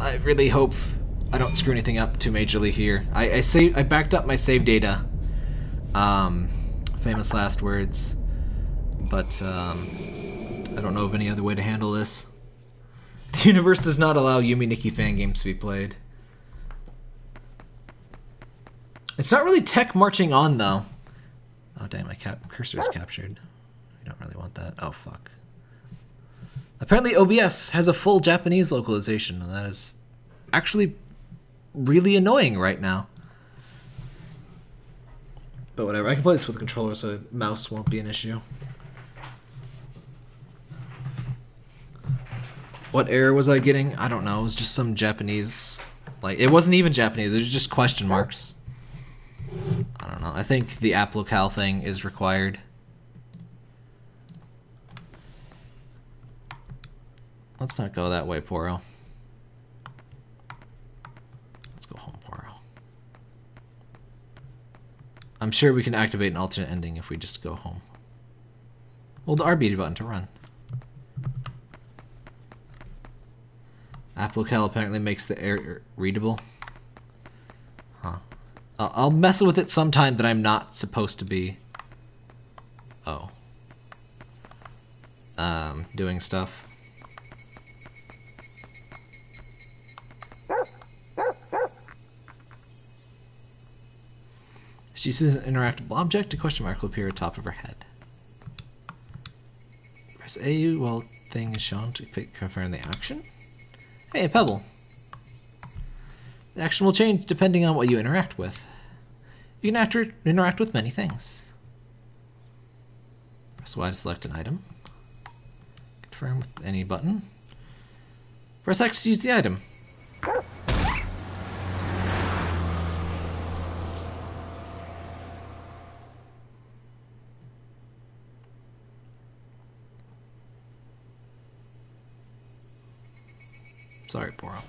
I really hope I don't screw anything up too majorly here. I backed up my save data. Famous last words. But I don't know of any other way to handle this. The universe does not allow Yume Nikki fan games to be played. It's not really tech marching on, though. Oh, dang, my cursor is captured. We don't really want that. Oh, fuck. Apparently OBS has a full Japanese localization, and that is actually really annoying right now. But whatever, I can play this with a controller, so a mouse won't be an issue. What error was I getting? I don't know, it was just some Japanese... Like, it wasn't even Japanese, it was just question marks. I don't know, I think the app locale thing is required. Let's not go that way, Poro. Let's go home, Poro. I'm sure we can activate an alternate ending if we just go home. Hold the RB button to run. App locale apparently makes the error readable. Huh. I'll mess with it sometime that I'm not supposed to be... Oh. Doing stuff. She sees an interactable object, a question mark will appear atop of her head. Press A while thing is shown to confirm the action. Hey, a pebble. The action will change depending on what you interact with. You can interact with many things. Press Y to select an item. Confirm with any button. Press X to use the item. Sorry, Poro.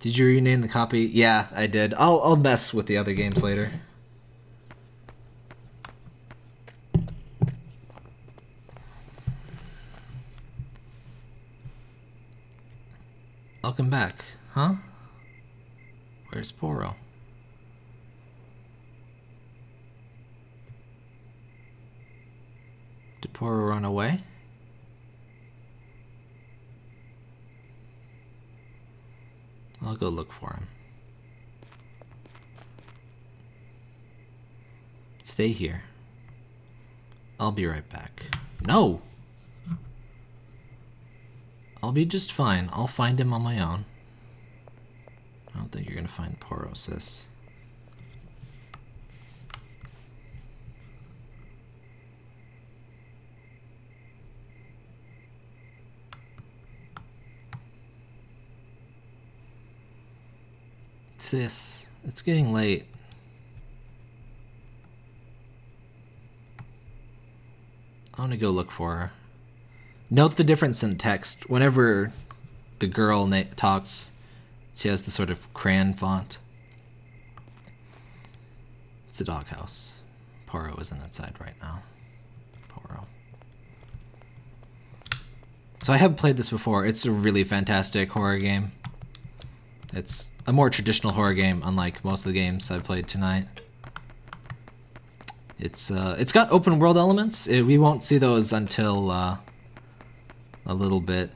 Did you rename the copy? Yeah, I did. I'll mess with the other games later. Welcome back, huh? Where's Poro? Did Poro run away? I'll go look for him. Stay here. I'll be right back. No! I'll be just fine. I'll find him on my own. I don't think you're gonna find Poro, sis. Sis, it's getting late. I want to go look for her. Note the difference in text. Whenever the girl talks, she has the sort of crayon font. It's a doghouse. Poro isn't inside right now. Poro. So I have played this before. It's a really fantastic horror game. It's a more traditional horror game, unlike most of the games I played tonight. It's got open world elements. We won't see those until a little bit.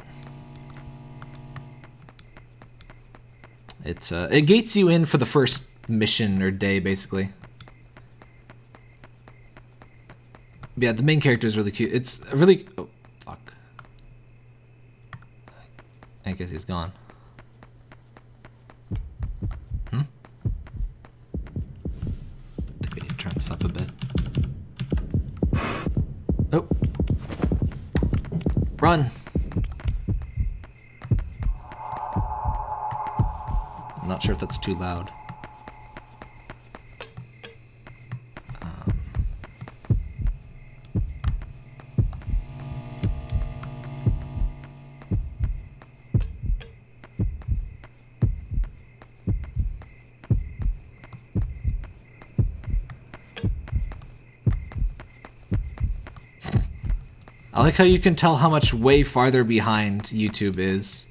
It gates you in for the first mission or day, basically. But yeah, the main character is really cute. It's really... Oh, fuck. I guess he's gone. Turn this up a bit. Oh. Run! I'm not sure if that's too loud. I like how you can tell how much way farther behind YouTube is.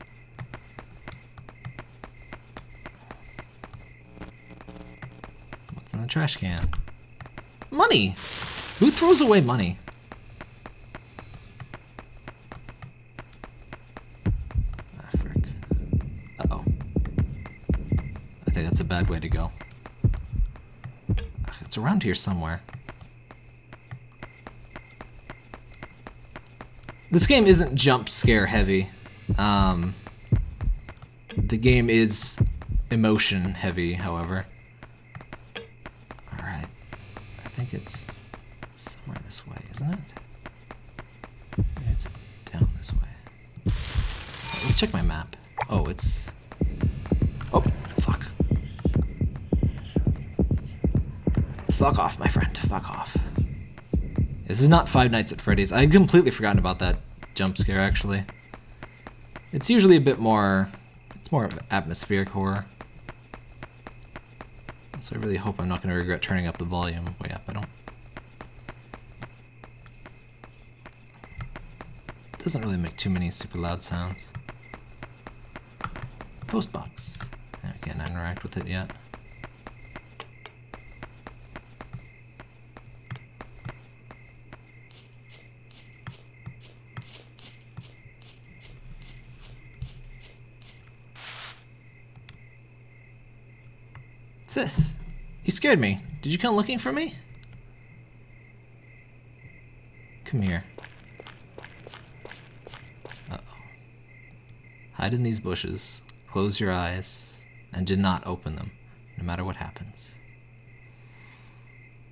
What's in the trash can? Money! Who throws away money? Ah, frick. Uh-oh. I think that's a bad way to go. It's around here somewhere. This game isn't jump scare heavy. The game is emotion heavy, however. Alright. I think it's somewhere this way, isn't it? It's down this way. Right, let's check my map. Oh, it's... Oh, fuck. Fuck off, my friend. Fuck off. This is not Five Nights at Freddy's. I'd completely forgotten about that jump scare, actually. It's usually a bit more... It's more of atmospheric horror. So I really hope I'm not going to regret turning up the volume way up. I don't... It doesn't really make too many super loud sounds. Postbox. I can't interact with it yet. This? You scared me. Did you come looking for me? Come here. Uh-oh. Hide in these bushes, close your eyes, and do not open them, no matter what happens.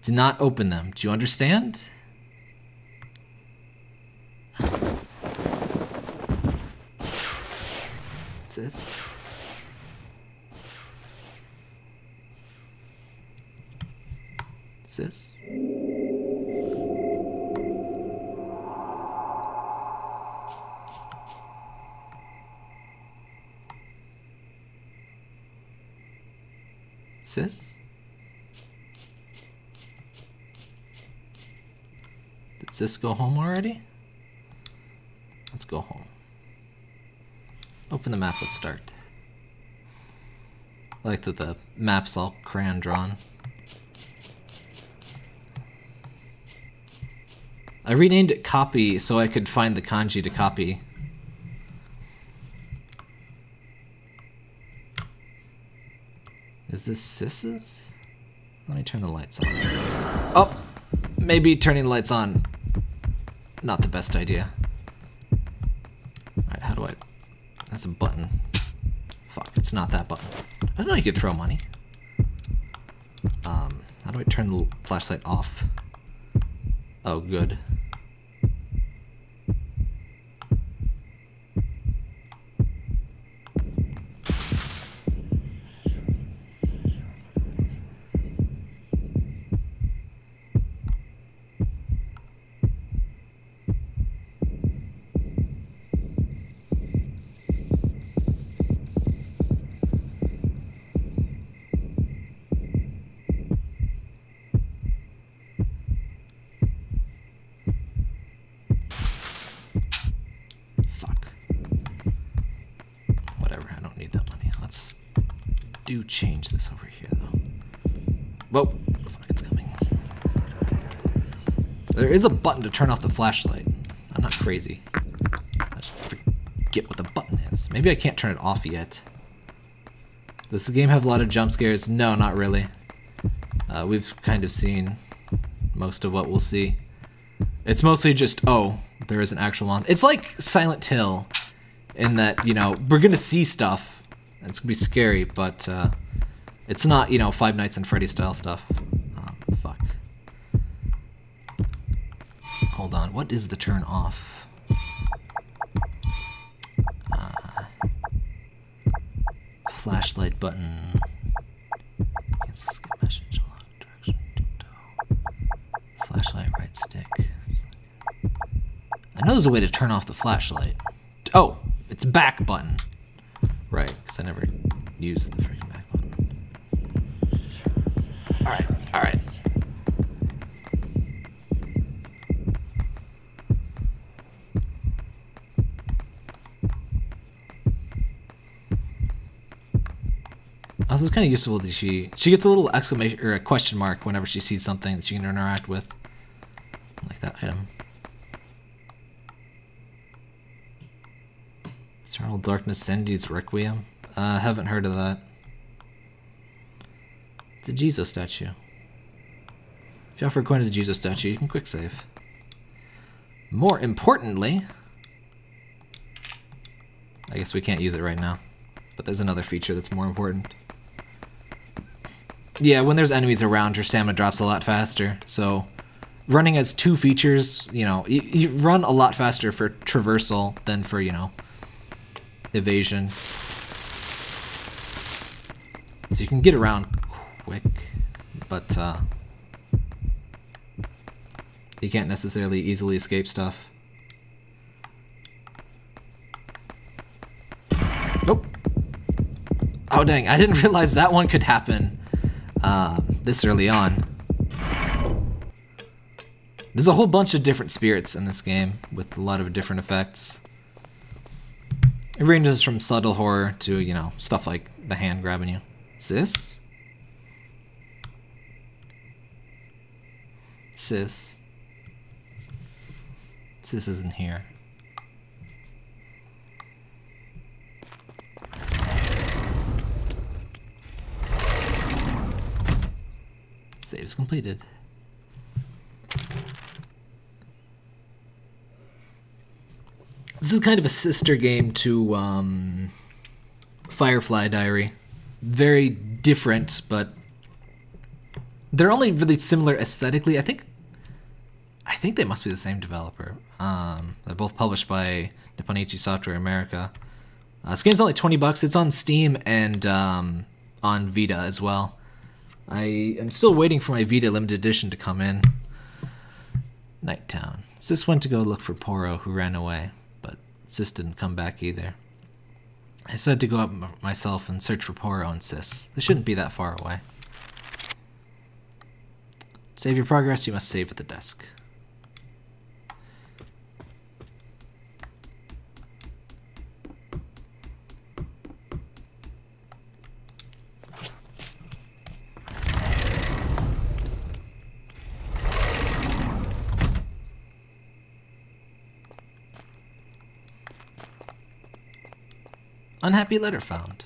Do not open them. Do you understand? What's this? This? Sis? Did Sis go home already? Let's go home. Open the map, let's start. I like that the map's all crayon drawn. I renamed it Copy so I could find the kanji to copy. Is this Sis's? Let me turn the lights on. Oh! Maybe turning the lights on. Not the best idea. Alright, how do I... That's a button. Fuck, it's not that button. I didn't know you could throw money. How do I turn the flashlight off? Oh, good. Change this over here, though. Whoa! Fuck, it's coming. There is a button to turn off the flashlight. I'm not crazy. I just forget what the button is. Maybe I can't turn it off yet. Does the game have a lot of jump scares? No, not really. We've kind of seen most of what we'll see. It's mostly just, oh, there is an actual monster. It's like Silent Hill in that, you know, we're gonna see stuff. It's gonna be scary, but, it's not, you know, Five Nights at Freddy's style stuff. Fuck. Hold on, what is the turn off? Flashlight button. Cancel skip message, along direction, tiptoe. Flashlight right stick. I know there's a way to turn off the flashlight. Oh, it's back button. Right, because I never used the freaking back button. Alright, alright. kind of useful that she gets a little exclamation or a question mark whenever she sees something that she can interact with, like that item. Eternal Darkness Cindy's Requiem. Haven't heard of that. It's a Jesus statue. If you offer a coin to the Jesus statue, you can quick save. More importantly, I guess we can't use it right now, but there's another feature that's more important. Yeah, when there's enemies around, your stamina drops a lot faster, so running as two features, you know, you run a lot faster for traversal than for, you know, evasion. So you can get around quick, but you can't necessarily easily escape stuff. Nope. Oh dang, I didn't realize that one could happen this early on. There's a whole bunch of different spirits in this game with a lot of different effects. It ranges from subtle horror to, you know, stuff like the hand grabbing you. Sis? Sis. Sis isn't here. Save is completed. This is kind of a sister game to Firefly Diary. Very different, but they're only really similar aesthetically. I think they must be the same developer. They're both published by Nippon Ichi Software America. This game's only $20. It's on Steam and on Vita as well. I am still waiting for my Vita limited edition to come in. Nighttown. Sis went to go look for Poro, who ran away. Sis didn't come back either. I said to go up myself and search for Poro and Sis. They shouldn't be that far away. Save your progress, you must save at the desk. Unhappy letter found.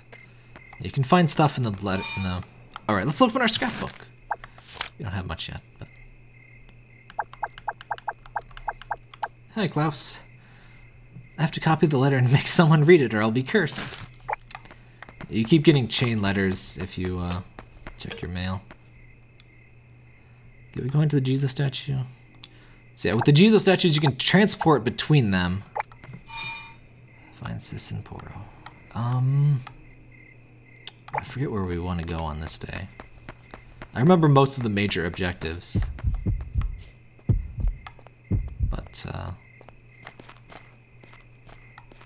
You can find stuff in the letter. No. All right, let's open our scrapbook. We don't have much yet. But... Hi, Klaus. I have to copy the letter and make someone read it, or I'll be cursed. You keep getting chain letters if you check your mail. Can we go into the Jesus statue? So yeah, with the Jesus statues, you can transport between them. Find Sis and Poro. I forget where we want to go on this day. I remember most of the major objectives. But,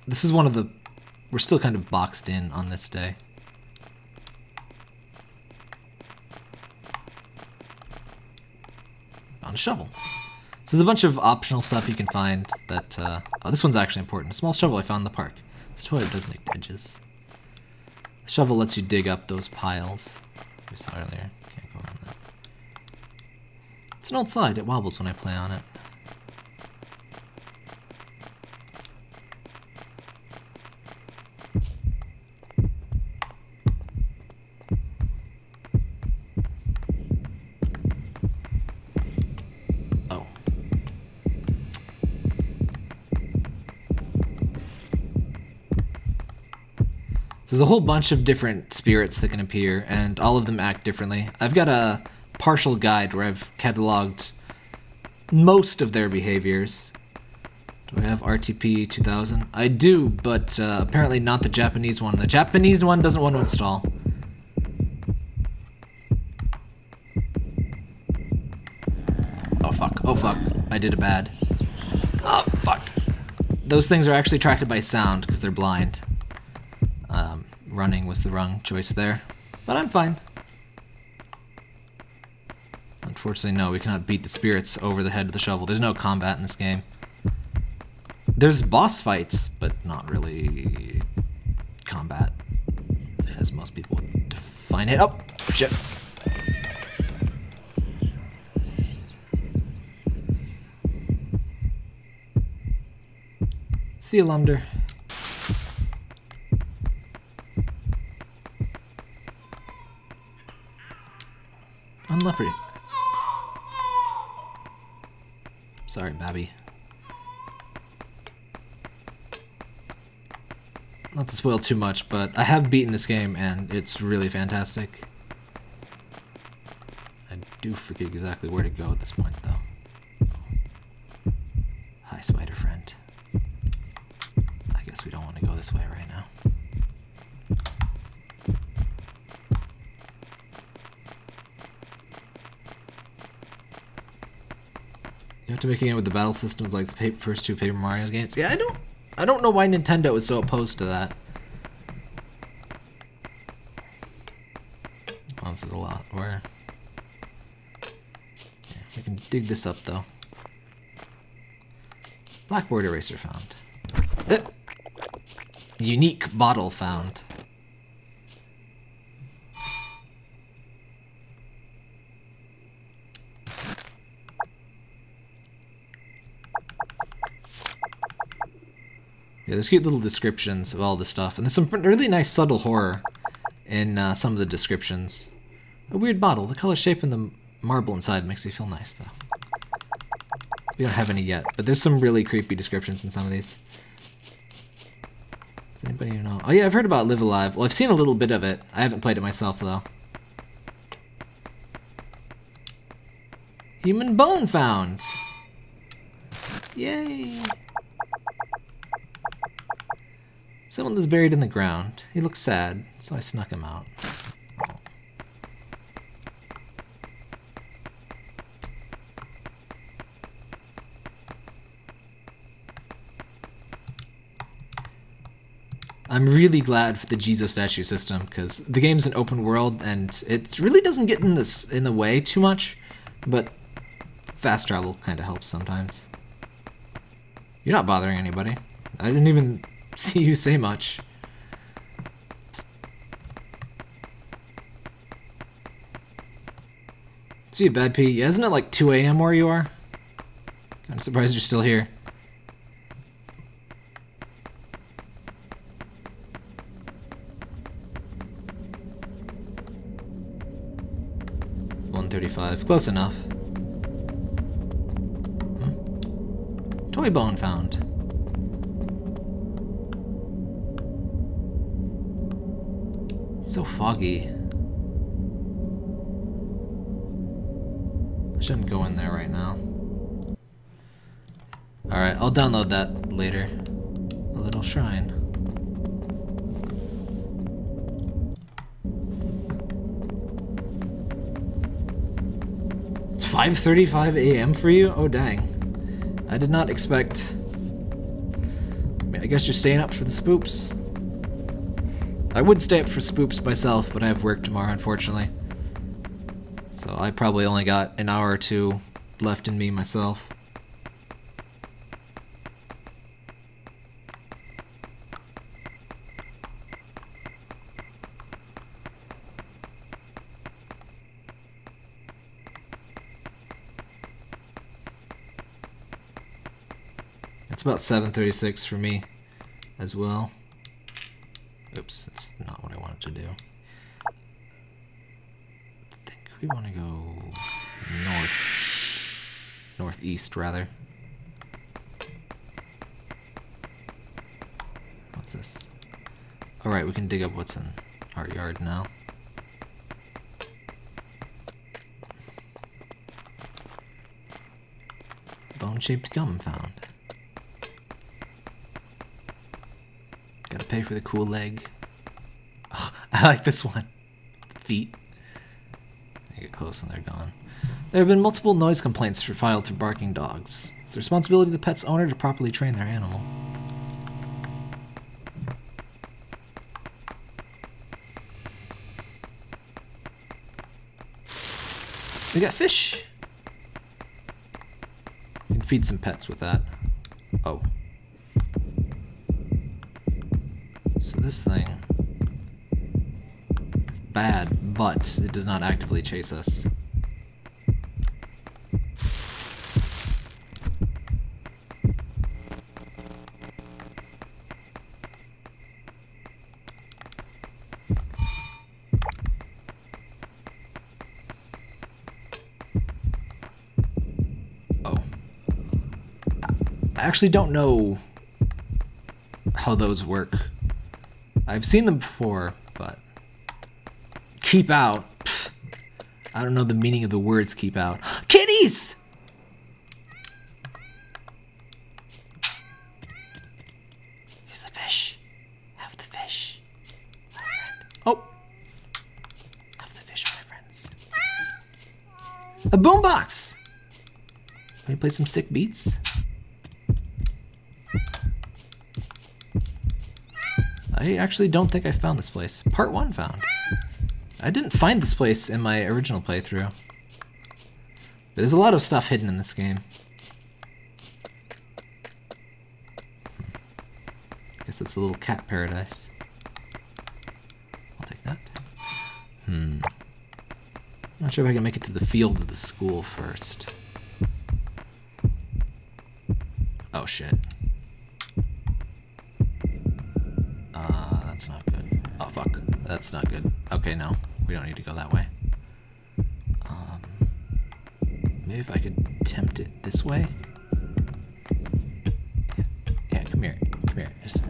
this is one of the... We're still kind of boxed in on this day. Found a shovel. So there's a bunch of optional stuff you can find that, oh, this one's actually important. A small shovel I found in the park. This toilet does need edges. The shovel lets you dig up those piles we saw earlier. Can't go around that. It's an old slide. It wobbles when I play on it. There's a whole bunch of different spirits that can appear, and all of them act differently. I've got a partial guide where I've cataloged most of their behaviors. Do I have RTP-2000? I do, but apparently not the Japanese one. The Japanese one doesn't want to install. Oh fuck, oh fuck. I did a bad. Oh fuck. Those things are actually attracted by sound, because they're blind. Running was the wrong choice there, but I'm fine. Unfortunately, no, we cannot beat the spirits over the head with the shovel. There's no combat in this game. There's boss fights, but not really combat, as most people would define. Fine hit up. Shit. See you, Lumder. Unlucky. Sorry, Babby. Not to spoil too much, but I have beaten this game and it's really fantastic. I do forget exactly where to go at this point, though. Hi, spider friend. I guess we don't want to go this way right now. After making it with the battle systems like the first two Paper Mario games, yeah, I don't know why Nintendo was so opposed to that. Oh, this is a lot. Where? Yeah, we can dig this up though. Blackboard eraser found. Unique bottle found. Yeah, there's cute little descriptions of all this stuff, and there's some really nice subtle horror in some of the descriptions. A weird bottle. The color, shape, and the marble inside makes you feel nice, though. We don't have any yet, but there's some really creepy descriptions in some of these. Does anybody even know? Oh yeah, I've heard about Live Alive. Well, I've seen a little bit of it. I haven't played it myself, though. Human bone found! Yay! Someone was buried in the ground. He looked sad, so I snuck him out. I'm really glad for the Jizo statue system, because the game's an open world, and it really doesn't get in the way too much, but fast travel kind of helps sometimes. You're not bothering anybody. I didn't even see you say much. See you, Bad P. Yeah, isn't it like 2 a.m. where you are? Kind of surprised you're still here. $135, close enough. Hmm. Toy bone found. So foggy. I shouldn't go in there right now. Alright, I'll download that later. A little shrine. It's 5:35 a.m. for you? Oh dang. I did not expect... I mean, I guess you're staying up for the spoops? I would stay up for spoops myself, but I have work tomorrow, unfortunately. So I probably only got an hour or two left in me myself. It's about 7:36 for me as well. Oops, that's not what I wanted to do. I think we want to go north. Northeast, rather. What's this? Alright, we can dig up what's in our yard now. Bone-shaped gum found. Gotta pay for the cool leg. Oh, I like this one. Feet. I get close and they're gone. There have been multiple noise complaints filed through barking dogs. It's the responsibility of the pet's owner to properly train their animal. We got fish! You can feed some pets with that. Oh. So this thing, bad, but it does not actively chase us. I actually don't know how those work. I've seen them before, but keep out. Pfft. I don't know the meaning of the words keep out. Kitties! Here's the fish. Have the fish, my friend. Oh! Have the fish, my friends. A boombox! Let me play some sick beats. I actually don't think I found this place. Part 1 found. I didn't find this place in my original playthrough. There's a lot of stuff hidden in this game. I guess it's a little cat paradise. I'll take that. Not sure if I can make it to the field of the school first. Oh shit. That's not good. Oh fuck, that's not good. Okay, no, we don't need to go that way. Maybe if I could tempt it this way? Yeah, come here, come here. Just...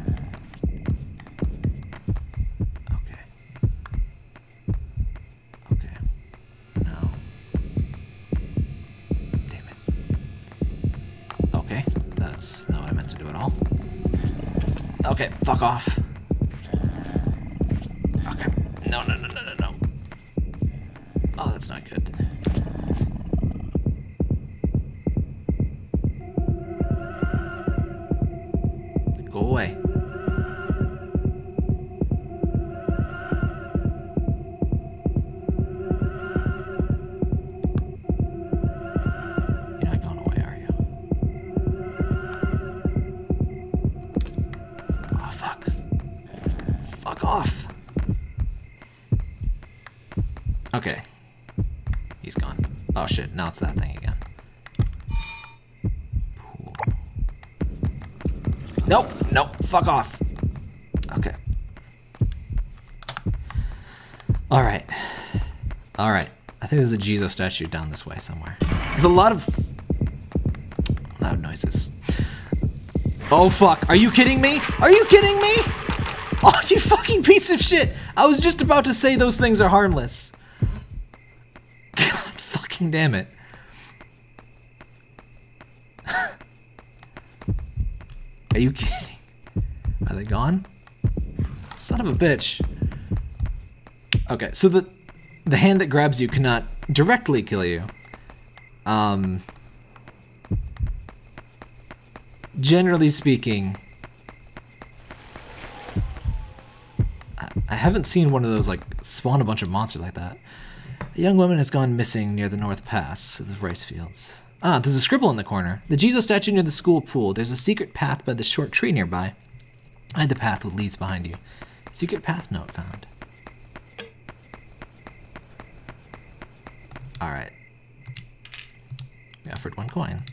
okay. Okay. No. Damn it. Okay, that's not what I meant to do at all. Okay, fuck off. No. Oh, that's not good. Go away. You're not going away, are you? Oh, fuck. Fuck off. Okay. He's gone. Oh shit, now it's that thing again. Ooh. Nope, fuck off. Okay. Alright. I think there's a Jizo statue down this way somewhere. There's a lot of loud noises. Oh fuck, are you kidding me? Are you kidding me? Oh, you fucking piece of shit! I was just about to say those things are harmless. Damn it. Are you kidding? Are they gone? Son of a bitch. Okay, so the hand that grabs you cannot directly kill you. Generally speaking, I haven't seen one of those like spawn a bunch of monsters like that. A young woman has gone missing near the North Pass of the rice fields. Ah, there's a scribble in the corner. The Jizo statue near the school pool. There's a secret path by the short tree nearby. Hide the path with leaves behind you. Secret path note found. Alright. We offered 1 coin.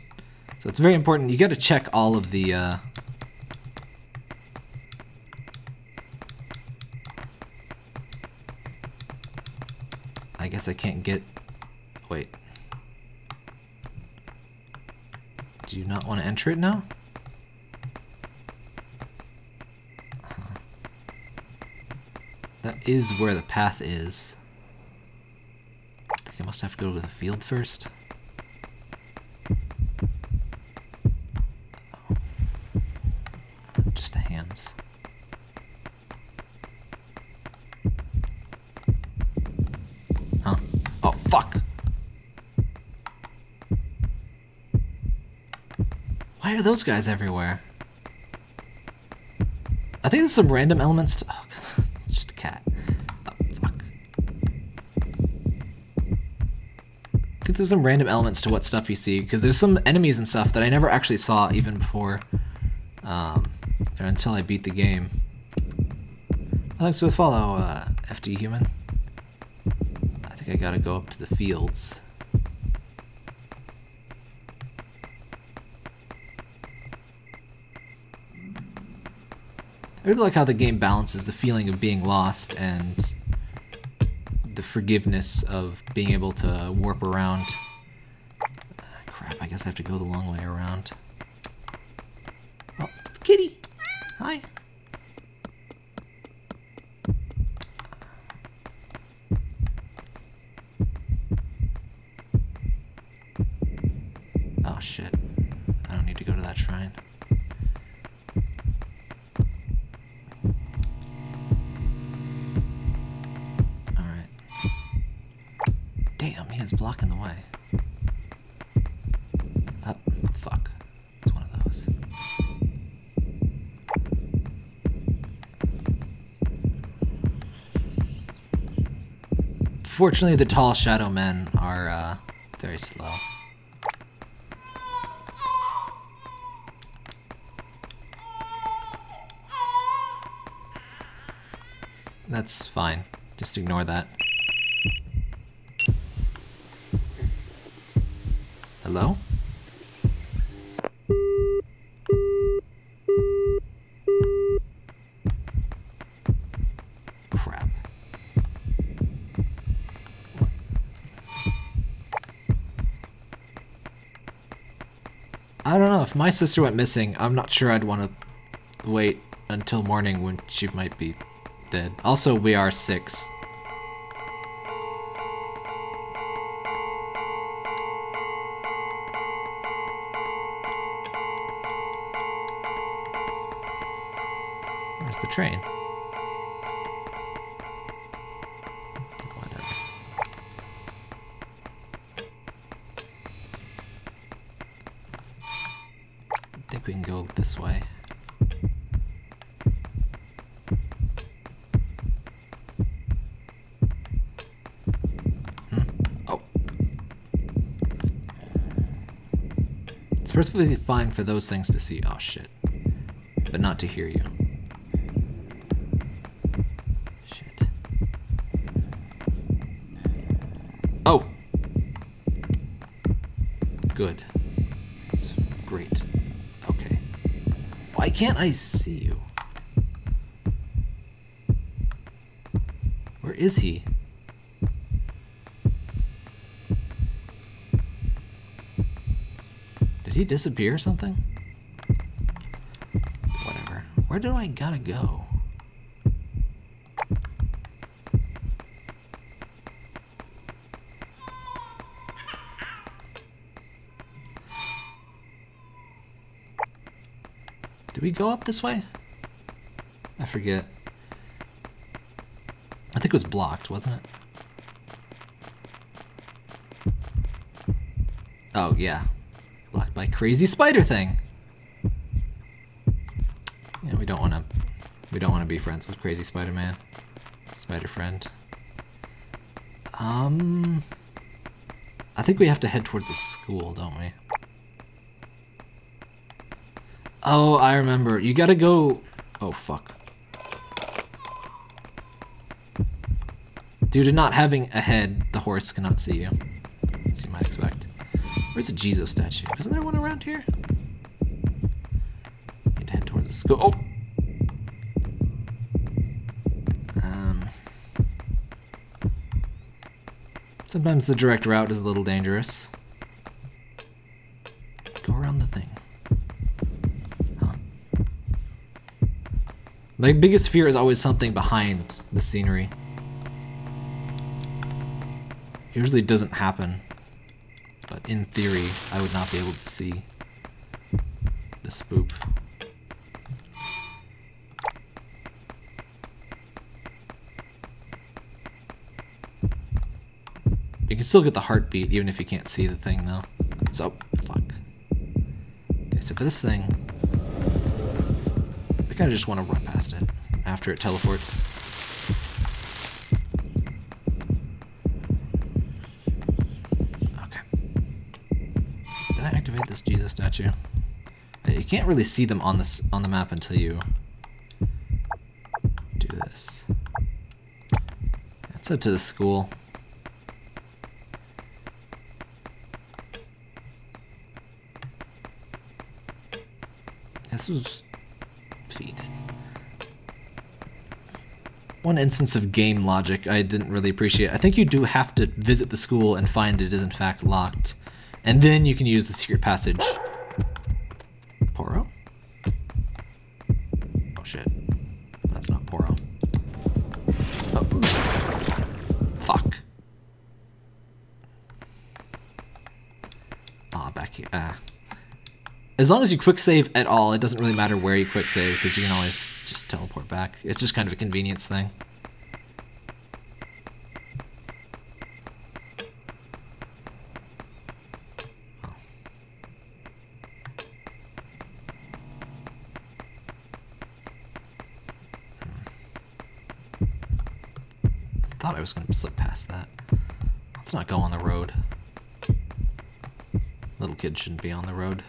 So it's very important. You gotta check all of the, I guess I can't get... wait. Do you not want to enter it now? Huh. That is where the path is. I think I must have to go to the field first. Oh. Just the hands. Fuck! Why are those guys everywhere? I think there's some random elements to- oh god, it's just a cat. Oh, fuck. I think there's some random elements to what stuff you see, because there's some enemies and stuff that I never actually saw even before. Or until I beat the game. Thanks for the follow, FD Human. I gotta go up to the fields. I really like how the game balances the feeling of being lost and the forgiveness of being able to warp around. Crap, I guess I have to go the long way around. Oh, it's Kitty! Hi! Oh shit, I don't need to go to that shrine. It's blocking the way. Oh, fuck. It's one of those. Fortunately, the tall shadow men are very slow. That's fine. Just ignore that. Hello? Crap. I don't know, if my sister went missing, I'm not sure I'd want to wait until morning when she might be dead. Also, we are 6. Train. Whatever. I think we can go this way. Oh. It's perfectly fine for those things to see. Oh shit. But not to hear you. Good. That's great. Okay. Why can't I see you? Where is he? Did he disappear or something? Whatever. Where do I gotta go? Did we go up this way? I forget. I think it was blocked, wasn't it? Oh, yeah. Blocked by crazy spider thing. Yeah, we don't want to be friends with crazy Spider-Man. Spider friend. I think we have to head towards the school, don't we? Oh, I remember. You gotta go... Oh, fuck. Due to not having a head, the horse cannot see you. As you might expect. Where's the Jizo statue? Isn't there one around here? Need to head towards the school. Oh! Sometimes the direct route is a little dangerous. My biggest fear is always something behind the scenery. It usually doesn't happen, but in theory, I would not be able to see the spook. You can still get the heartbeat even if you can't see the thing, though. So, fuck. Okay, so for this thing, I just want to run past it after it teleports. Okay. Did I activate this Jesus statue? You can't really see them on the map until you do this. That's up to the school. That's feet. One instance of game logic I didn't really appreciate. I think you do have to visit the school and find it is in fact locked. And then you can use the secret passage. Poro? Oh shit. That's not Poro. Oh. Fuck. Ah, back here. Ah. As long as you quick save at all, it doesn't really matter where you quick save because you can always just teleport back. It's just kind of a convenience thing. Oh. Hmm. I thought I was going to slip past that. Let's not go on the road. Little kids shouldn't be on the road.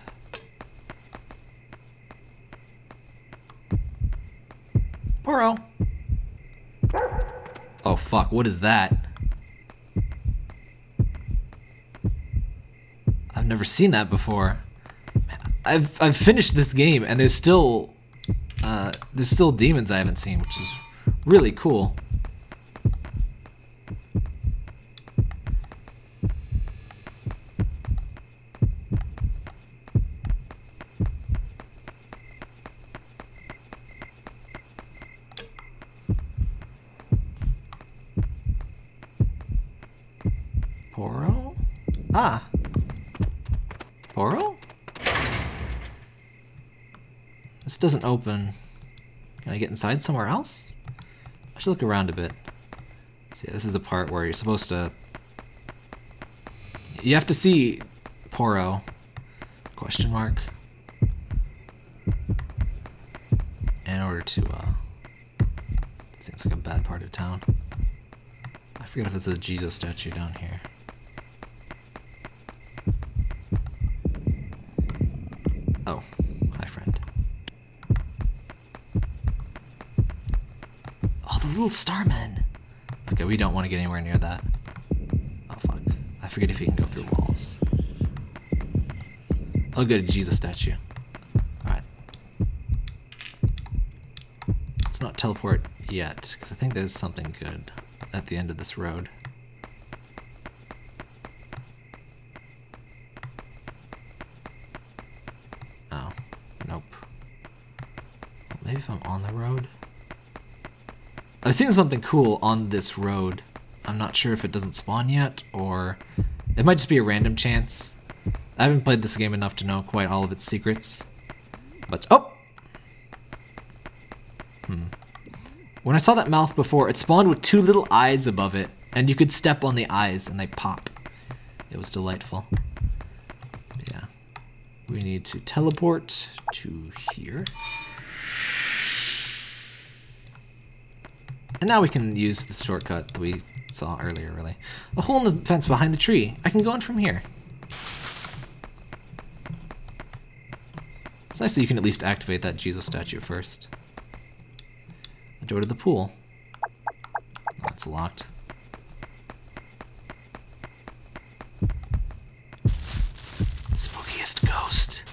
Poro. Oh fuck, what is that? I've never seen that before. Man, I've finished this game and there's still demons I haven't seen, which is really cool. Doesn't open. Can I get inside somewhere else? I should look around a bit. See, this is the part where you're supposed to... You have to see Poro. Question mark. In order to, seems like a bad part of town. I forget if it's a Jesus statue down here. Oh. Little starman. Okay, we don't want to get anywhere near that. Oh fuck. I forget if he can go through walls. I'll go to Jesus statue. Alright. Let's not teleport yet, because I think there's something good at the end of this road. Oh. Nope. Maybe if I'm on the road? I've seen something cool on this road. I'm not sure if it doesn't spawn yet, or it might just be a random chance. I haven't played this game enough to know quite all of its secrets. But, oh! Hmm. When I saw that mouth before, it spawned with two little eyes above it, and you could step on the eyes and they pop. It was delightful. Yeah. We need to teleport to here. And now we can use the shortcut that we saw earlier, really. A hole in the fence behind the tree. I can go in from here. It's nice that you can at least activate that Jesus statue first. The door to the pool. That's locked. The spookiest ghost.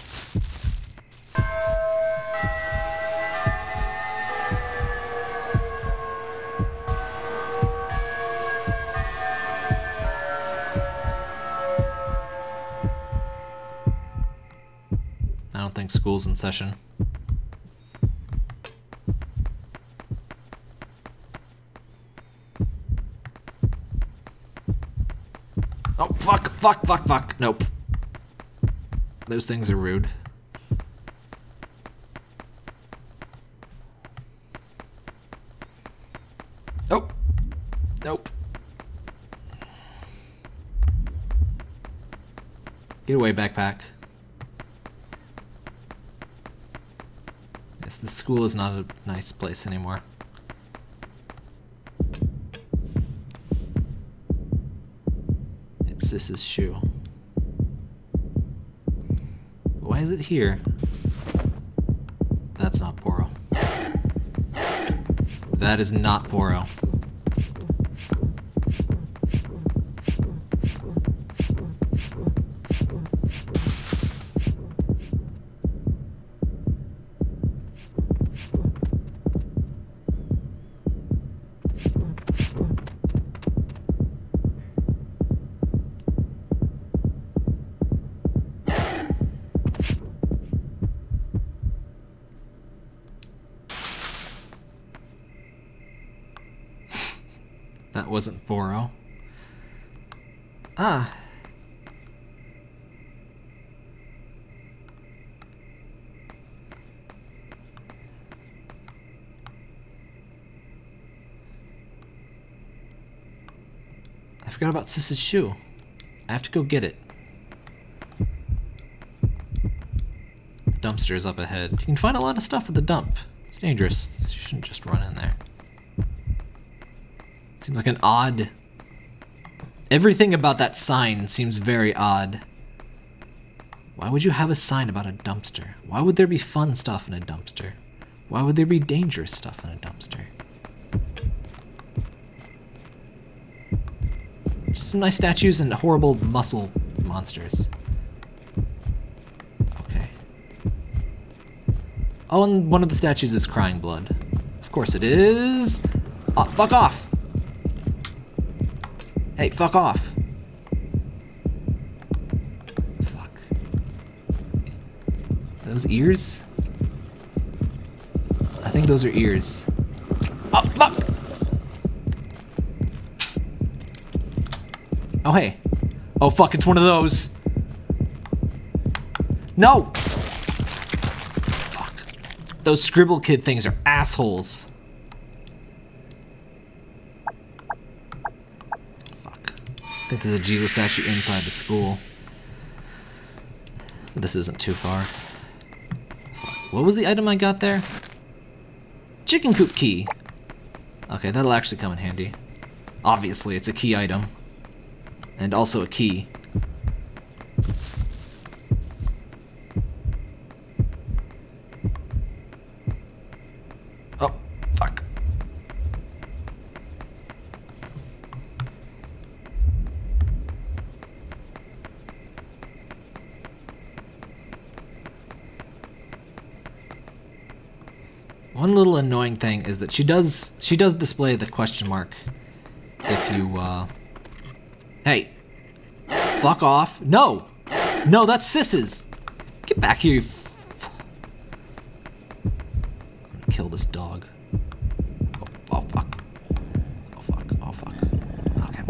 School's in session. Oh, fuck, fuck, fuck, fuck. Nope. Those things are rude. Oh. Nope. Get away, backpack. The school is not a nice place anymore. It's Sis's shoe. Why is it here? That's not Poro. That is not Poro. that wasn't Boro. Ah. I forgot about Sis's shoe. I have to go get it. The dumpster is up ahead. You can find a lot of stuff at the dump. It's dangerous. You shouldn't just run in there. Seems like an odd... Everything about that sign seems very odd. Why would you have a sign about a dumpster? Why would there be fun stuff in a dumpster? Why would there be dangerous stuff in a dumpster? Just some nice statues and horrible muscle monsters. Okay. Oh, and one of the statues is crying blood. Of course it is. Oh, fuck off! Hey, fuck off. Fuck. Are those ears? I think those are ears. Oh, fuck! Oh, hey. Oh, fuck, it's one of those. No! Fuck. Those Scribble Kid things are assholes. I think there's a Jesus statue inside the school. This isn't too far. What was the item I got there? Chicken coop key! Okay, that'll actually come in handy. Obviously, it's a key item. And also a key. Oh, fuck. One little annoying thing is that she does display the question mark if you, Hey! Fuck off! No! No, that's Sis's! Get back here, you I'm gonna kill this dog. Oh, oh, fuck. Oh, fuck. Oh, fuck. Okay.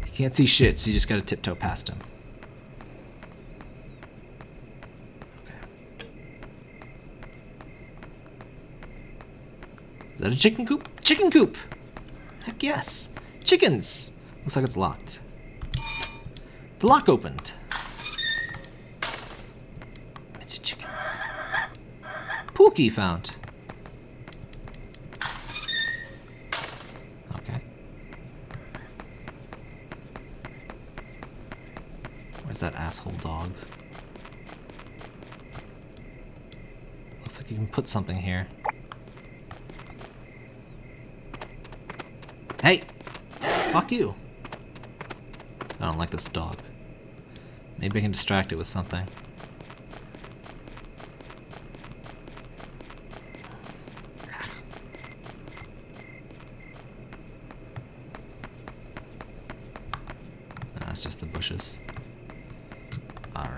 You can't see shit, so you just gotta tiptoe past him. Is that a chicken coop? Chicken coop! Heck yes! Chickens! Looks like it's locked. The lock opened. It's chickens. Pookie found. Okay. Where's that asshole dog? Looks like you can put something here. Hey! Fuck you! I don't like this dog. Maybe I can distract it with something. That's just the bushes. Alright.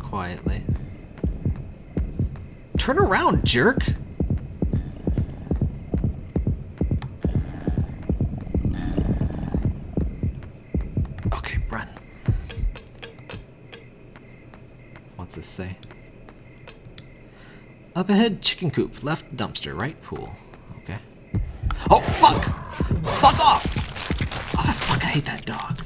Quietly. Turn around, jerk! Okay, run. What's this say? Up ahead, chicken coop. Left, dumpster. Right, pool. Okay. Oh, fuck! Fuck off! Oh, I fucking hate that dog.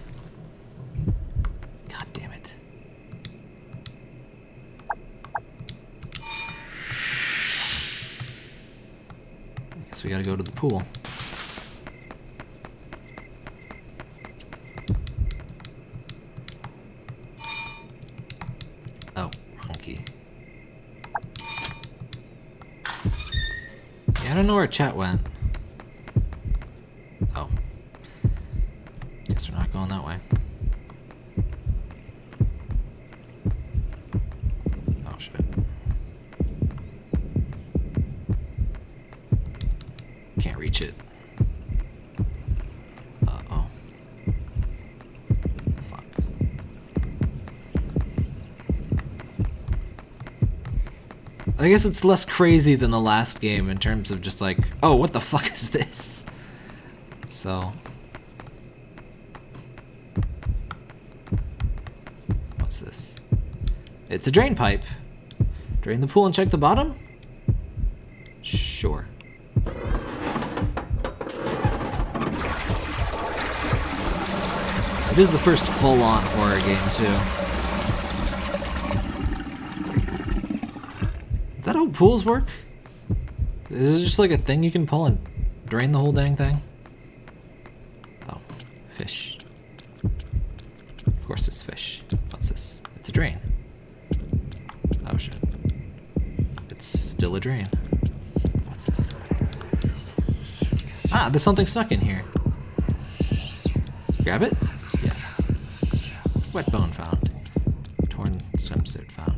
We gotta go to the pool. Oh, wrong key. Yeah, I don't know where chat went. Oh. Guess we're not going that way. Oh, shit. Can't reach it. Uh-oh. Fuck. I guess it's less crazy than the last game in terms of just like, oh, what the fuck is this? So. What's this? It's a drain pipe. Drain the pool and check the bottom? Sure. It is the first full-on horror game, too. Is that how pools work? Is it just like a thing you can pull and drain the whole dang thing? Oh, fish. Of course it's fish. What's this? It's a drain. Oh, shit. It's still a drain. What's this? Ah, there's something stuck in here. Grab it? Yes. Wet bone found. Torn swimsuit found.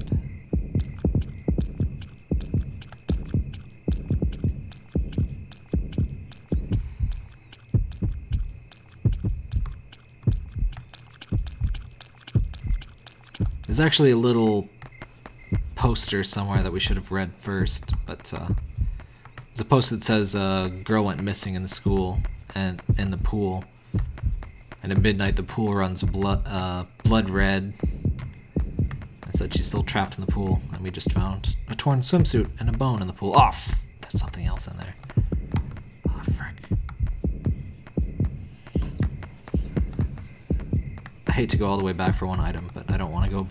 There's actually a little poster somewhere that we should have read first, but there's a poster that says a girl went missing in the school and in the pool. And at midnight, the pool runs blood red. It said she's still trapped in the pool, and we just found a torn swimsuit and a bone in the pool. Oh, that's something else in there. Oh, frick. I hate to go all the way back for one item, but I don't want to go.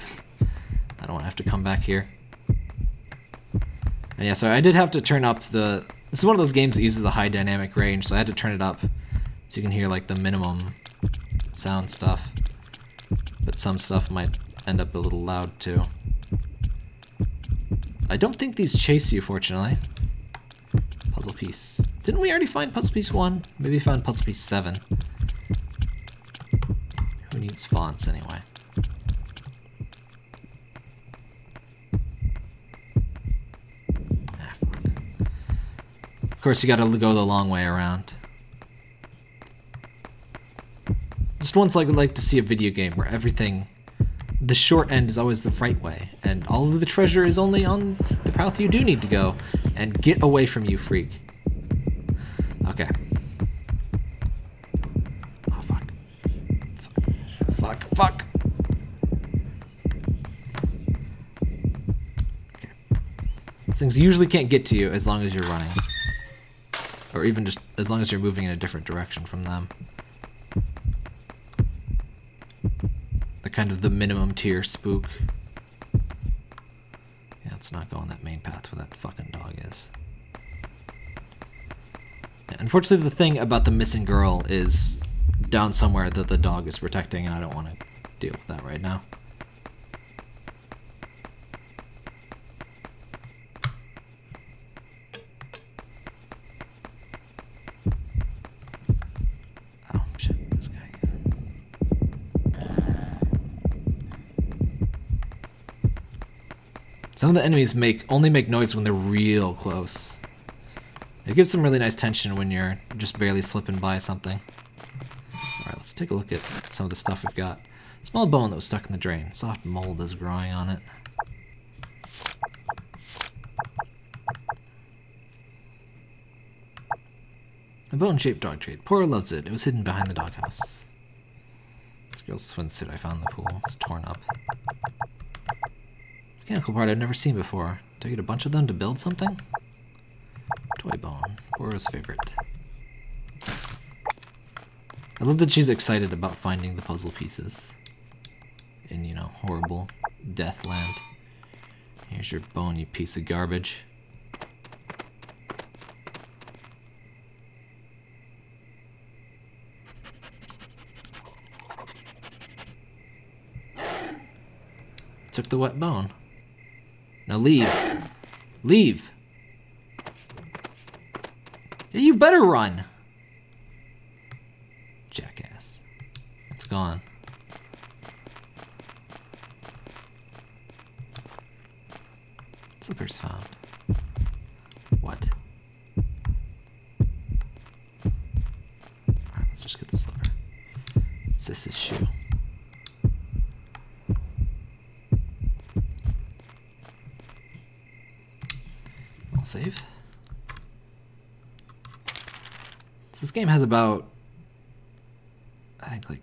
I don't want to have to come back here. And yeah, so I did have to turn up the... This is one of those games that uses a high dynamic range, so I had to turn it up so you can hear, like, the minimum sound stuff, but some stuff might end up a little loud too. I don't think these chase you, fortunately. Puzzle piece. Didn't we already find puzzle piece 1? Maybe we found puzzle piece 7. Who needs fonts anyway? Ah, fuck. Of course you gotta go the long way around. Just once I would like to see a video game where everything, the short end is always the right way, and all of the treasure is only on the path you do need to go, and get away from you, freak. Okay. Oh, fuck. Fuck, fuck, fuck. Okay. These things usually can't get to you as long as you're running. Or even just as long as you're moving in a different direction from them. Kind of the minimum tier spook. Yeah, let's not go on that main path where that fucking dog is. Yeah, unfortunately, the thing about the missing girl is down somewhere that the dog is protecting, and I don't want to deal with that right now. Some of the enemies only make noise when they're real close. It gives some really nice tension when you're just barely slipping by something. Alright, let's take a look at some of the stuff we've got. Small bone that was stuck in the drain. Soft mold is growing on it. A bone-shaped dog treat. Poro loves it. It was hidden behind the doghouse. This girl's swimsuit I found in the pool. It's torn up. Mechanical part I've never seen before. Do I get a bunch of them to build something? Toy bone. Poro's favorite. I love that she's excited about finding the puzzle pieces. In, you know, horrible death land. Here's your bone, you piece of garbage. Took the wet bone. Now leave. Leave. Yeah, you better run. Jackass. It's gone. Slippers found. What? Alright, let's just get the slipper. It's Sis's shoe. I'll save. So this game has about, I think, like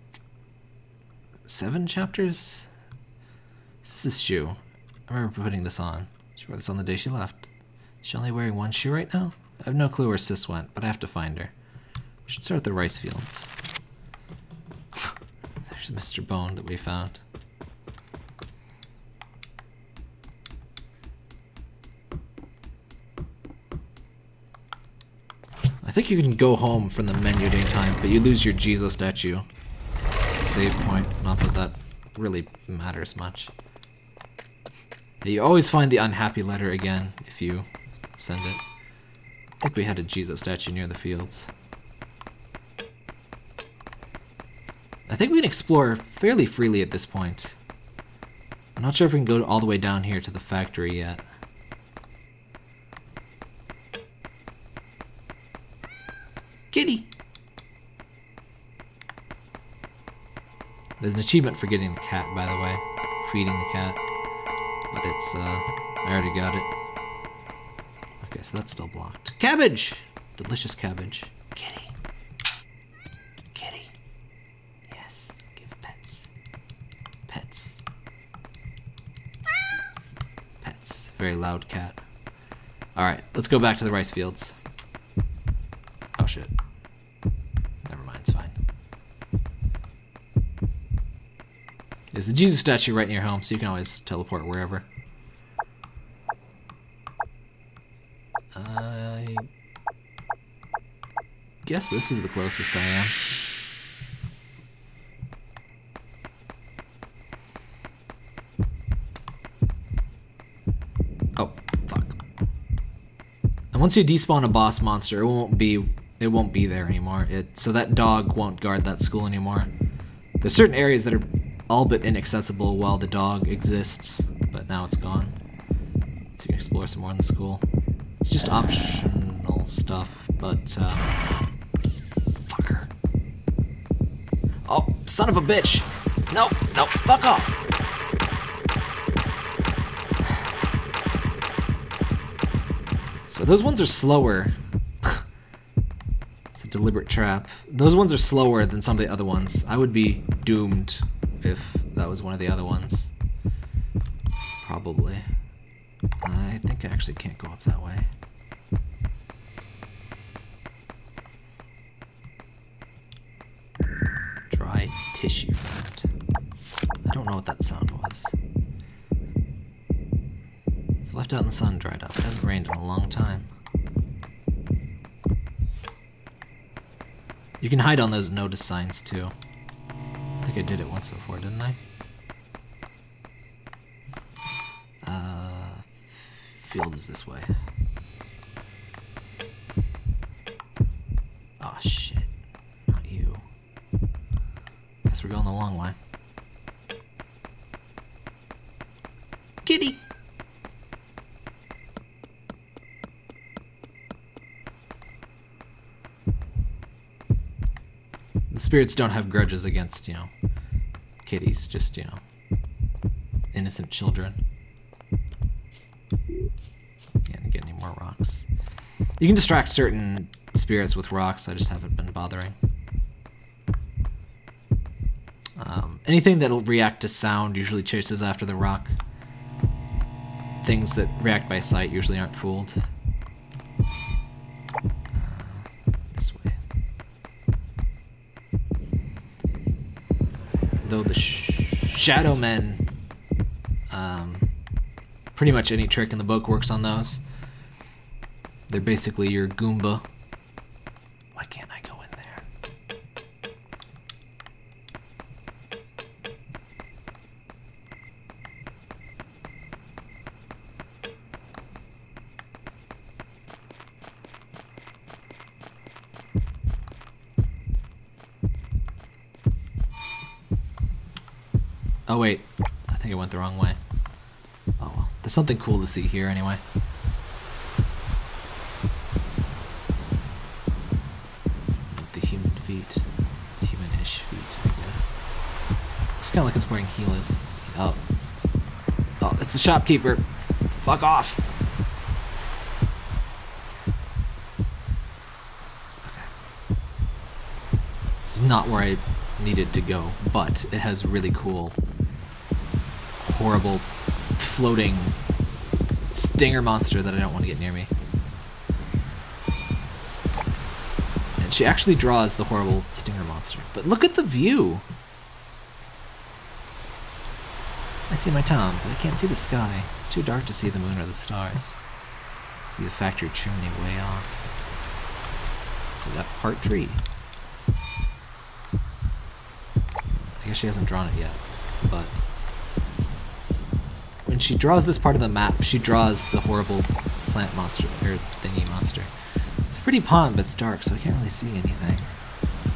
7 chapters. This is Shu. I remember putting this on. She wore this on the day she left. Is she only wearing one shoe right now? I have no clue where Sis went, but I have to find her. We should start at the rice fields. There's Mr. Bone that we found. I think you can go home from the menu at any time, but you lose your Jizo statue. Save point, not that that really matters much. You always find the unhappy letter again if you send it. I think we had a Jizo statue near the fields. I think we can explore fairly freely at this point. I'm not sure if we can go all the way down here to the factory yet. Kitty! There's an achievement for getting the cat, by the way. Feeding the cat. But it's, I already got it. Okay, so that's still blocked. Cabbage! Delicious cabbage. Kitty. Kitty. Yes, give pets. Pets. Pets. Very loud cat. Alright, let's go back to the rice fields. Oh shit. Never mind, it's fine. There's the Jesus statue right near home, so you can always teleport wherever. I guess this is the closest I am. Oh, fuck. And once you despawn a boss monster, it won't be there anymore. So that dog won't guard that school anymore. There's certain areas that are all but inaccessible while the dog exists, but now it's gone. So you can explore some more in the school. It's just optional stuff, but, fucker. Oh, son of a bitch! Nope, nope, fuck off! So those ones are slower. It's a deliberate trap. Those ones are slower than some of the other ones. I would be doomed if that was one of the other ones. Probably. I think I actually can't go up that way. Dry tissue mat. I don't know what that sound was. It's left out in the sun, dried up. It hasn't rained in a long time. You can hide on those notice signs too. I think I did it once before, didn't I? Field is this way. Oh shit. Not you. Guess we're going the long way. Kitty! The spirits don't have grudges against, you know, kitties, just, you know, innocent children. You can distract certain spirits with rocks, I just haven't been bothering. Anything that'll react to sound usually chases after the rock. Things that react by sight usually aren't fooled. This way. Though the Shadow Men, pretty much any trick in the book works on those. They're basically your Goomba. Why can't I go in there? Oh wait, I think I went the wrong way. Oh well, there's something cool to see here anyway. Like it's wearing heelers. Oh. Oh, it's the shopkeeper. Fuck off. not where I needed to go, but it has really cool, horrible, floating stinger monster that I don't want to get near me. And she actually draws the horrible stinger monster. But look at the view! I see my town, but I can't see the sky. It's too dark to see the moon or the stars. I see the factory chimney way off. So we got part 3. I guess she hasn't drawn it yet, but when she draws this part of the map, she draws the horrible plant monster, or thingy monster. It's a pretty pond, but it's dark, so I can't really see anything.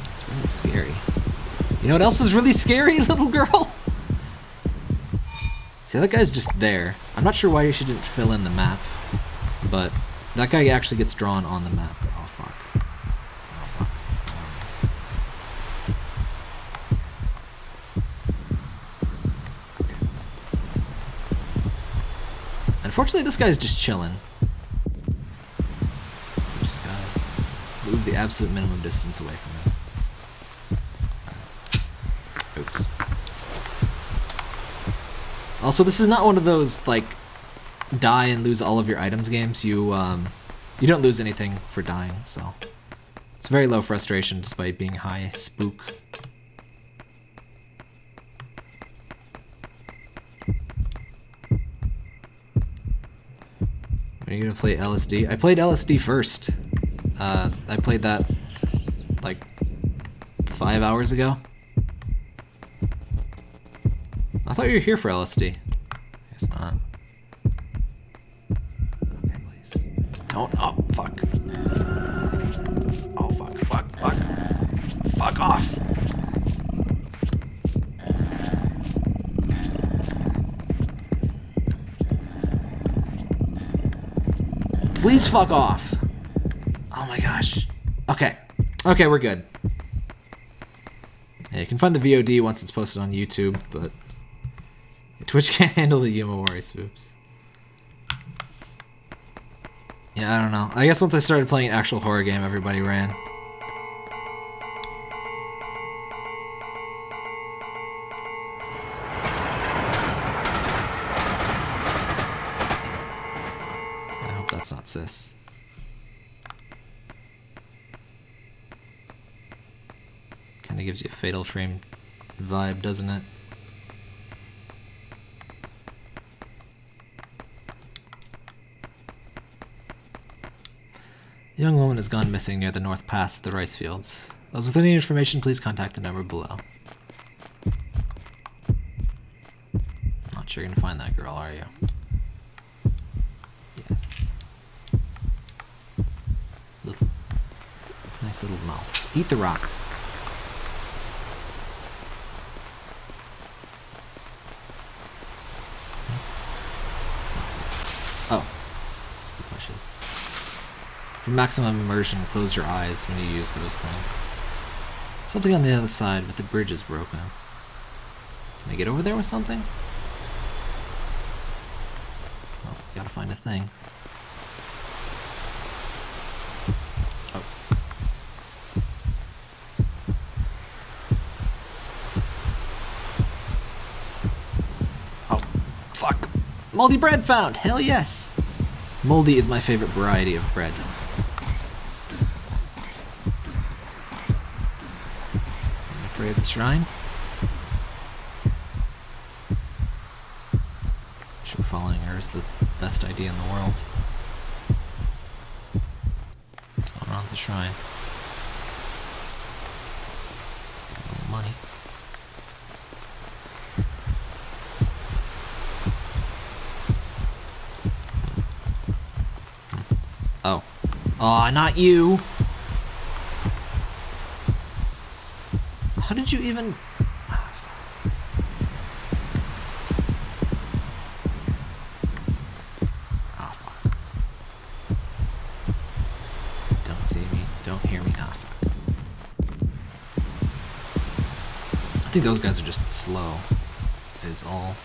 It's really scary. You know what else is really scary, little girl? See, that guy's just there. I'm not sure why she didn't fill in the map, but that guy actually gets drawn on the map. Oh, fuck. Oh, fuck. Unfortunately, this guy's just chilling. We just gotta move the absolute minimum distance away from him. Also, this is not one of those, like, die and lose all of your items games. You don't lose anything for dying, so. It's very low frustration despite being high spook. Are you gonna play LSD? I played LSD first. I played that, like, 5 hours ago. I thought you were here for LSD. Guess not. Okay, please. Don't. Oh, fuck. Oh, fuck, fuck, fuck. Fuck off! Please fuck off! Oh my gosh. Okay. Okay, we're good. Yeah, you can find the VOD once it's posted on YouTube, but Twitch can't handle the Yomawari spoops. Yeah, I don't know. I guess once I started playing an actual horror game, everybody ran. I hope that's not sis. Kinda gives you a Fatal Frame vibe, doesn't it? A young woman has gone missing near the north pass of the rice fields. Those with any information, please contact the number below. Not sure you're gonna find that girl, are you? Yes. Little, nice little mouth. Eat the rock. For maximum immersion, close your eyes when you use those things. Something on the other side, but the bridge is broken. Can I get over there with something? Oh, gotta find a thing. Oh. Oh, fuck. Moldy bread found! Hell yes! Moldy is my favorite variety of bread. At the shrine. Sure, following her is the best idea in the world. What's going on at the shrine? No money. Oh. Aw, not you! How did you even... Oh, fuck. Don't see me. Don't hear me. Ah, fuck. I think those guys are just slow. Is all.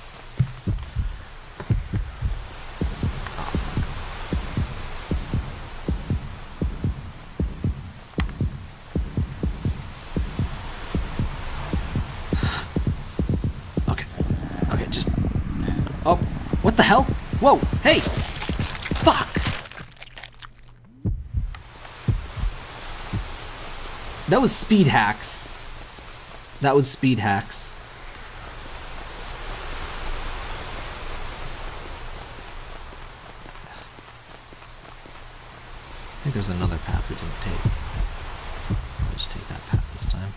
Whoa! Hey! Fuck! That was speed hacks. That was speed hacks. I think there's another path we didn't take. I'll just take that path this time.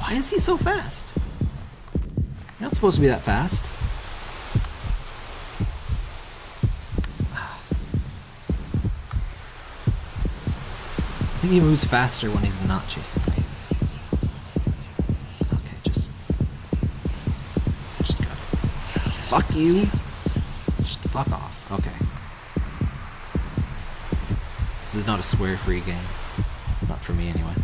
Why is he so fast? You're not supposed to be that fast. I think he moves faster when he's not chasing me. Okay, just got it. Fuck you. Just fuck off. Okay. This is not a swear-free game. Not for me, anyway.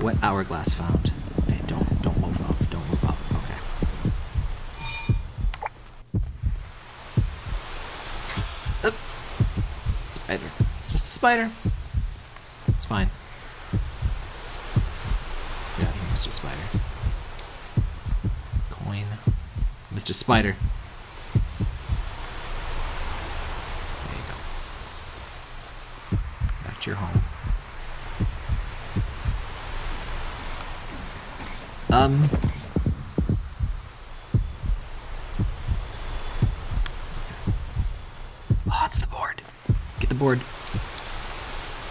Wet hourglass found. Hey, don't move up. Don't move up. Okay. Spider. Just a spider. It's fine. Yeah, Mr. Spider. Coin. Mr. Spider. There you go. Back to your home. Oh, it's the board. Get the board.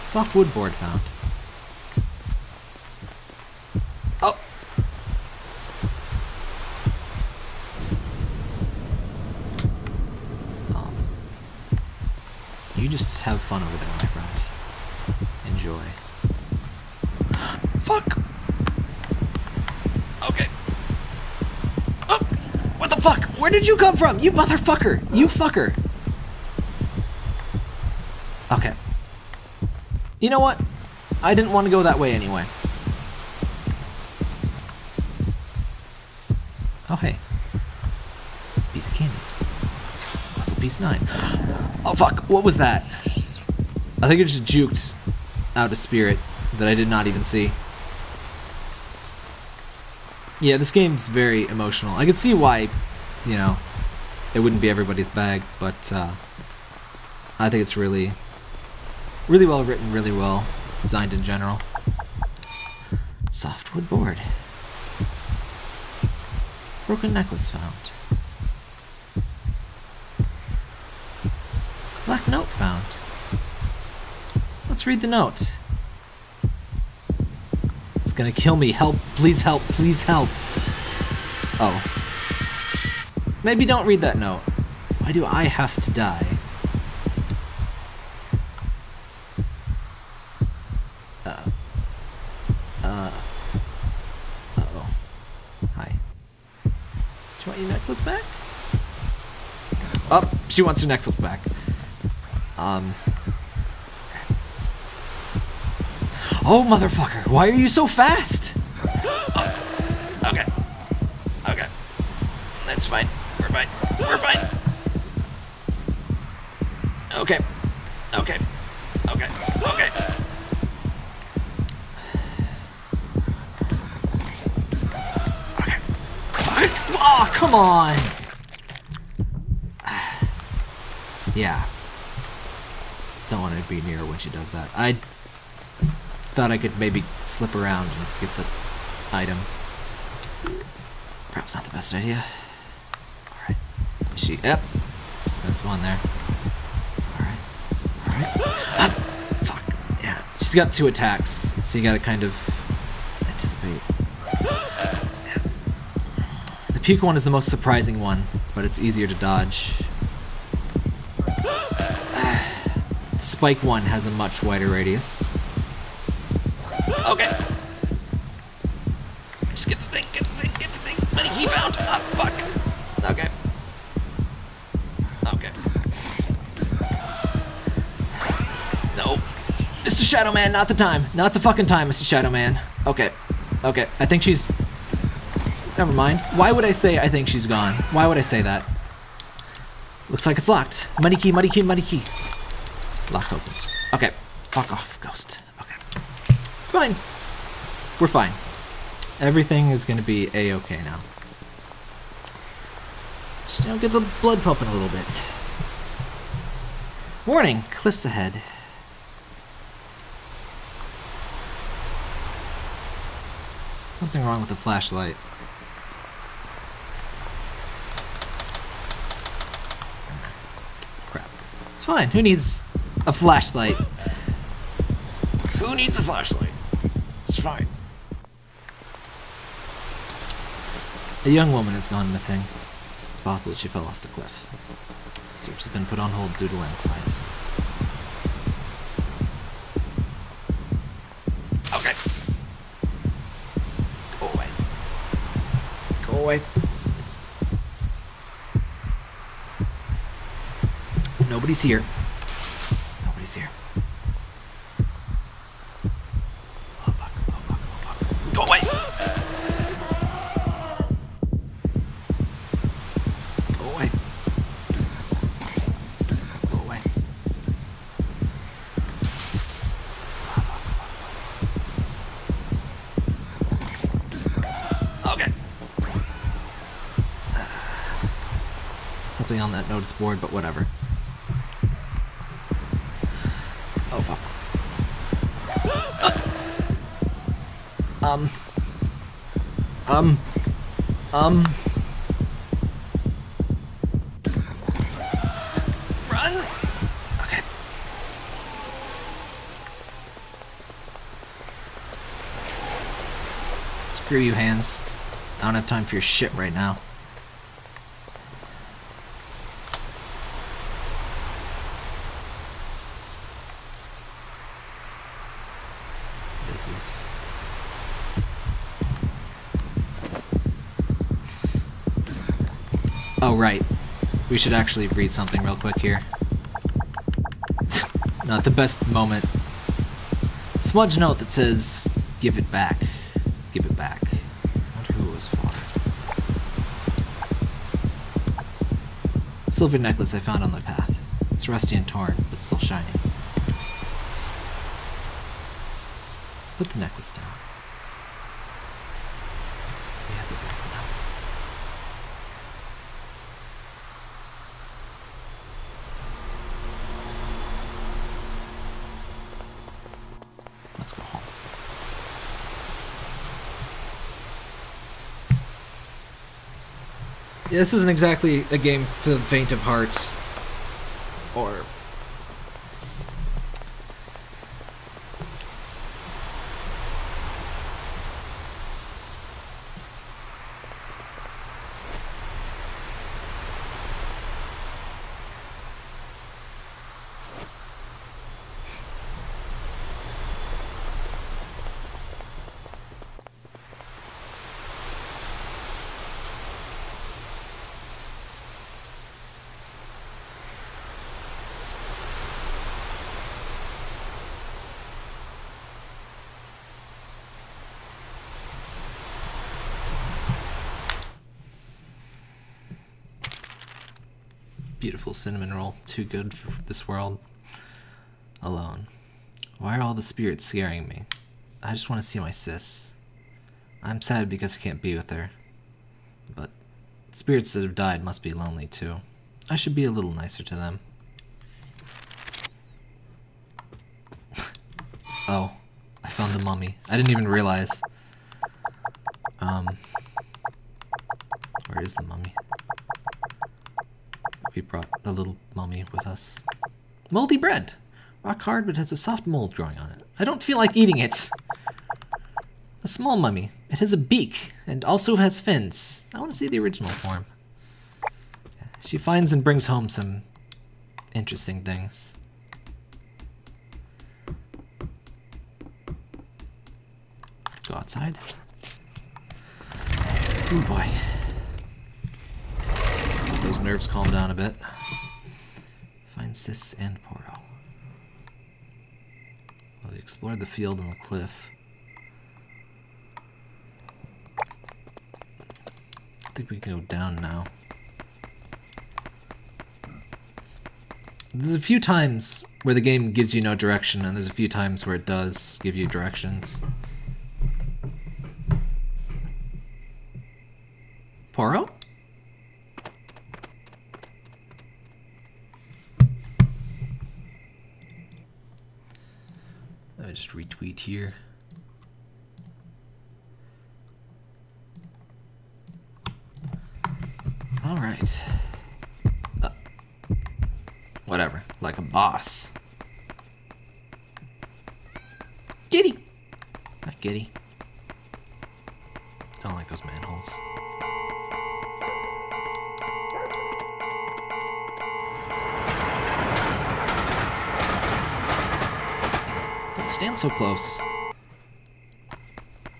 Soft wood board found. Oh. You just have fun over there, my friend. Enjoy. Fuck! Okay. Oh! What the fuck? Where did you come from? You motherfucker! You fucker! Okay. You know what? I didn't want to go that way anyway. Oh, hey. Piece of candy. Puzzle piece 9. Oh, fuck. What was that? I think I just juked out a spirit that I did not even see. Yeah, this game's very emotional. I could see why, you know, it wouldn't be everybody's bag, but I think it's really, really well written, really well designed in general. Softwood board. Broken necklace found. Black note found. Let's read the note. It's gonna kill me. Help, please help, please help. Oh. Maybe don't read that note. Why do I have to die? Uh-oh. Hi. Do you want your necklace back? Oh, she wants her necklace back. Oh, motherfucker, why are you so fast? Oh. Okay. Okay. That's fine. We're fine. We're fine. Okay. Okay. Okay. Okay. Okay. Oh, come on. Yeah. Don't want to be near her when she does that. I thought I could maybe slip around and get the item. Perhaps not the best idea. Alright. Is she? Yep. There's gonna spawn there. Alright. Alright. Ah, fuck. Yeah. She's got 2 attacks, so you gotta kind of anticipate. Yeah. The puke one is the most surprising one, but it's easier to dodge. The spike one has a much wider radius. Okay. Just get the thing, get the thing, get the thing. What he found? Ah, fuck. Okay. Okay. No. Mr. Shadow Man, not the time. Not the fucking time, Mr. Shadow Man. Okay. Okay. I think she's... Never mind. Why would I say I think she's gone? Why would I say that? Looks like it's locked. Money key, money key, money key. Lock opened. Okay. Fuck off, ghost. Okay. Fine. We're fine. Everything is going to be a-okay now. Just now get the blood pumping a little bit. Warning, cliffs ahead. Something wrong with the flashlight. Crap. It's fine. Who needs a flashlight? Who needs a flashlight? It's fine. A young woman has gone missing. It's possible she fell off the cliff. Search has been put on hold due to landslides. Okay. Go away. Go away. Nobody's here. Nobody's here. Oh fuck, oh fuck, oh fuck. Go away! Go away. Go away. Okay. Something on that notice board, but whatever. Run! Okay. Screw you, hands. I don't have time for your shit right now. Right. We should actually read something real quick here. Not the best moment. Smudge note that says, give it back. Give it back. I wonder who it was for. Silver necklace I found on the path. It's rusty and torn, but still shining. Put the necklace down. This isn't exactly a game for the faint of heart, or... Beautiful cinnamon roll, too good for this world alone. Why are all the spirits scaring me? I just want to see my sis. I'm sad because I can't be with her, but spirits that have died must be lonely too. I should be a little nicer to them. Oh, I found the mummy. I didn't even realize. Where is the mummy? We brought a little mummy with us. Moldy bread! Rock hard, but has a soft mold growing on it. I don't feel like eating it! A small mummy. It has a beak, and also has fins. I want to see the original form. She finds and brings home some interesting things. Go outside. Oh boy. Those nerves calm down a bit. Find Sis and Poro. Well, we explored the field and the cliff. I think we can go down now. There's a few times where the game gives you no direction, and there's a few times where it does give you directions. Poro? Let me just retweet here. All right. Whatever, like a boss. Giddy! Not giddy. I don't like those manholes. Don't stand so close.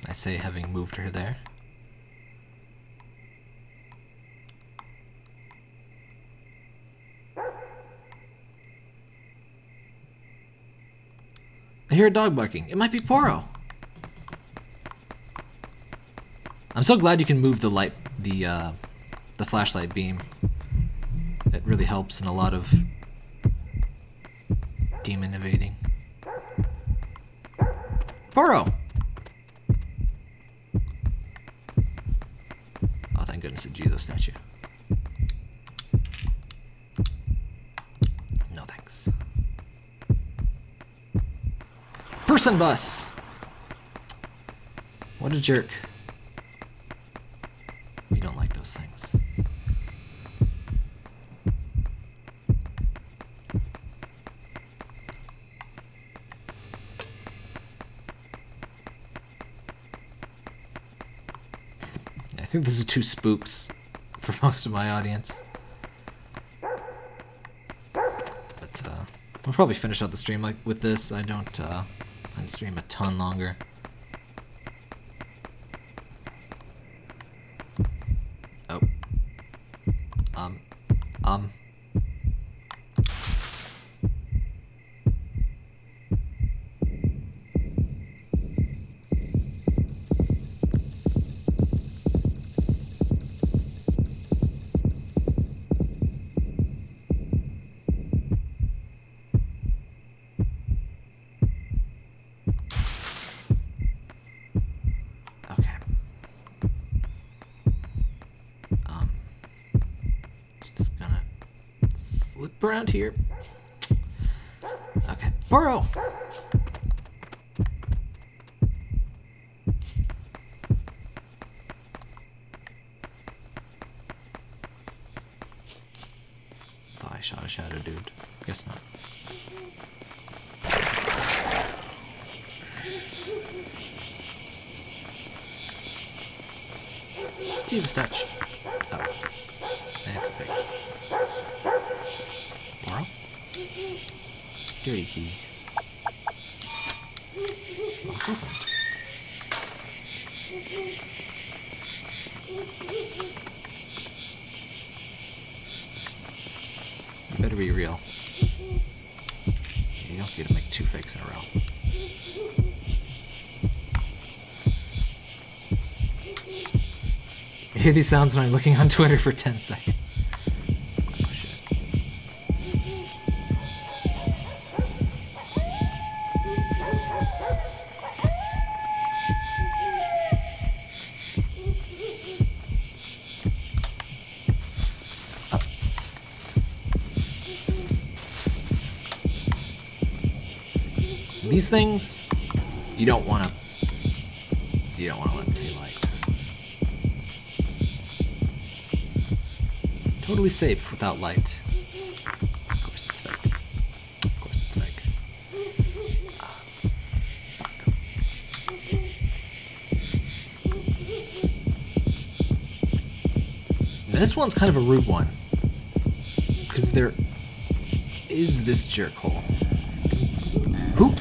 I say, having moved her there. I hear a dog barking. It might be Poro. I'm so glad you can move the light, the flashlight beam. It really helps in a lot of demon evading. Poro. Oh, thank goodness, a Jesus statue. Person bus! What a jerk. We don't like those things. I think this is too spooks for most of my audience. But, we'll probably finish out the stream like with this. I don't, and stream a ton longer. Oh. Around here. Okay. Burrow! Thought I shot a shadow dude. Guess not. Jesus touch. Dirty key. You better be real. You don't get to make two fakes in a row. I hear these sounds when I'm looking on Twitter for 10 seconds. Things you don't want to let them see light. Totally safe without light. Of course it's fake. Of course it's fake. Fuck. This one's kind of a rude one because there is this jerk hole. Who?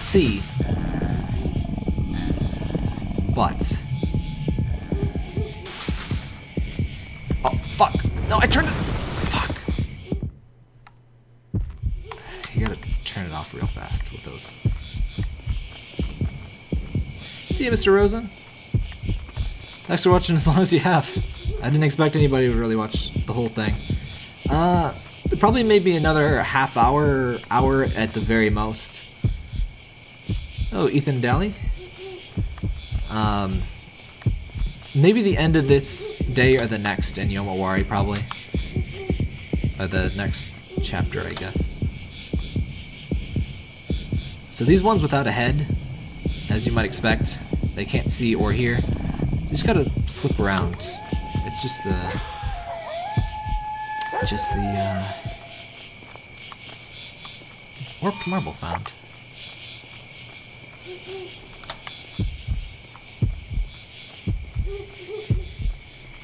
See, but oh fuck! No, I turned it. Fuck! You gotta turn it off real fast with those. See you, Mr. Rosen. Thanks for watching as long as you have. I didn't expect anybody to really watch the whole thing. Probably maybe another half hour, hour at the very most. Oh, Ethan Daly? Maybe the end of this day or the next in Yomawari, probably. Or the next chapter, I guess. So these ones without a head, as you might expect, they can't see or hear. You just gotta flip around. It's just the... warped marble found.